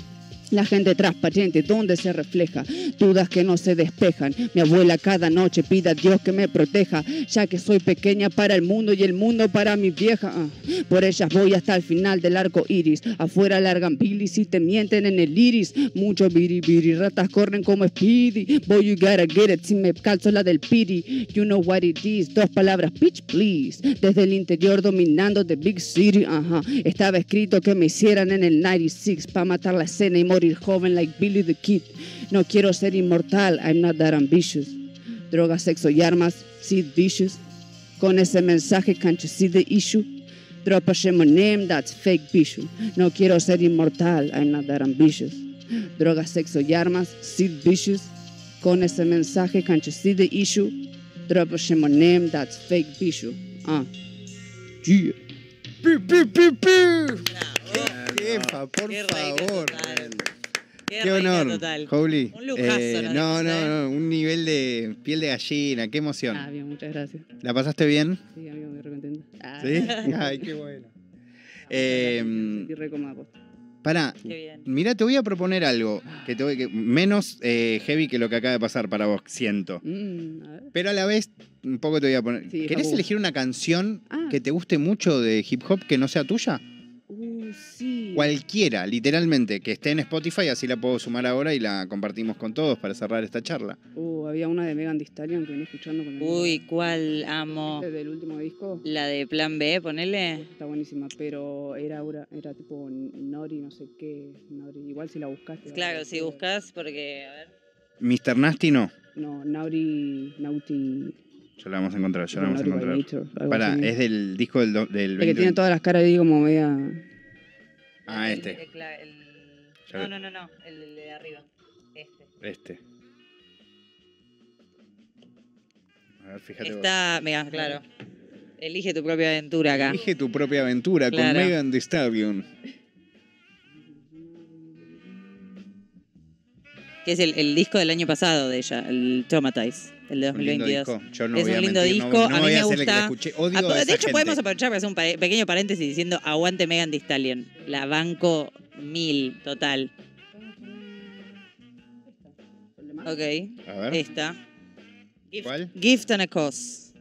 La gente transparente, donde se refleja, dudas que no se despejan. Mi abuela cada noche pide a Dios que me proteja, ya que soy pequeña para el mundo y el mundo para mi vieja. Ah, por ellas voy hasta el final del arco iris. Afuera largan bilis y te mienten en el iris. Mucho biribiri, ratas corren como Speedy. Boy, you gotta get it, si me calzo la del piri. You know what it is, dos palabras, bitch, please. Desde el interior dominando the big city. Ajá, estaba escrito que me hicieran en el noventa y seis pa' matar la escena y morir joven like Billy the Kid. No quiero ser inmortal, I'm not that ambitious. Drogas, sexo y armas, see vicious. Con ese mensaje, can't you see the issue? Drop a shame on name, that's fake Bishu. No quiero ser inmortal, I'm not that ambitious. Drogas, sexo y armas, see vicious. Con ese mensaje, can't you see the issue? Drop a shame on name, that's fake Bishu. Ah, yeah. ¡Pi, pi, pi, pi! Jefa, por qué favor. Qué, qué honor, total. Holy. Un lujazo, eh, no, no, no, un nivel de piel de gallina, qué emoción. Ah, bien, muchas gracias. ¿La pasaste bien? Sí, amigo, muy recontenta. Ah. ¿Sí? Ay, qué bueno. eh, Pará, mira, te voy a proponer algo que te voy, que, menos eh, heavy que lo que acaba de pasar para vos, siento. Mm, a ver. Pero a la vez, un poco te voy a poner. Sí, ¿querés favor. elegir una canción ah. que te guste mucho de hip hop que no sea tuya? Uh, sí. Cualquiera, literalmente, que esté en Spotify, así la puedo sumar ahora y la compartimos con todos para cerrar esta charla. Uh, había una de Megan Thee Stallion que venía escuchando con el... Uy, ¿cuál amo? ¿Este del último disco? La de Plan B, ponele. Pues está buenísima, pero era, era tipo Nori, no sé qué. Nori. Igual si la buscaste. Claro, si buscas, porque, a ver. mister Nasty no. No, Nauri, Nauti. Ya la vamos a encontrar, ya la vamos a encontrar. Nature, Pará, es del disco del, del veinte. El que tiene todas las caras ahí como media... Ah, el, este. El, el, el... No, no, no, no, el de arriba. Este. Este. A ver, fíjate. Está, mira, claro. Elige tu propia aventura acá. Elige tu propia aventura claro. con Megan Thee Stallion. Que es el, el disco del año pasado de ella, el Traumatize, el de dos mil veintidós. Yo no es voy un lindo a mentir, disco, no, no a mí me gusta. Odio a, a de hecho, gente. podemos aprovechar para hacer un pequeño paréntesis diciendo aguante Megan Thee Stallion. La banco mil, total. Ok, a ver. Esta. Gift, ¿Cuál? Gift and a Cause.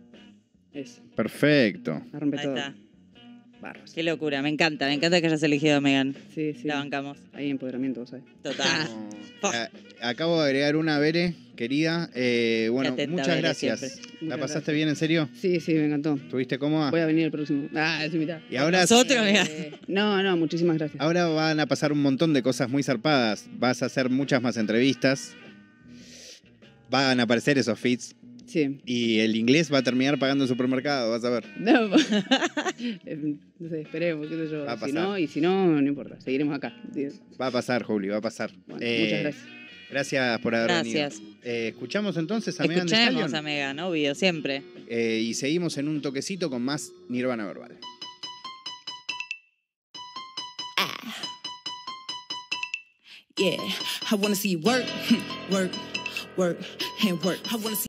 Eso. Perfecto. Ahí está. Barros. Qué locura, me encanta, me encanta que hayas elegido a Megan. Sí, sí. La bancamos. Hay empoderamiento, ¿sabes? Total. No. Oh. Acabo de agregar una, Bere, querida. Eh, bueno, atenta, muchas Bere, gracias. Siempre. ¿La muchas pasaste gracias. bien, en serio? Sí, sí, me encantó. ¿Estuviste cómoda? Voy a venir el próximo. Ah, es mitad. Y ahora... ¿Nosotros? Eh, no, no, muchísimas gracias. Ahora van a pasar un montón de cosas muy zarpadas. Vas a hacer muchas más entrevistas. Van a aparecer esos feeds. Sí. Y el inglés va a terminar pagando el supermercado, vas a ver. No, no sé, esperemos, qué sé yo. Va a pasar. Si no, y si no, no importa, seguiremos acá. Va a pasar, Juli, va a pasar. Bueno, eh, muchas gracias. Gracias por haber gracias. venido. Eh, escuchamos entonces a Megan Thee Stallion. Escuchamos a Megan, obvio, siempre. Eh, y seguimos en un toquecito con más Nirvana Verbal. Ah. Yeah, I wanna see you work, work, work and work. I wanna see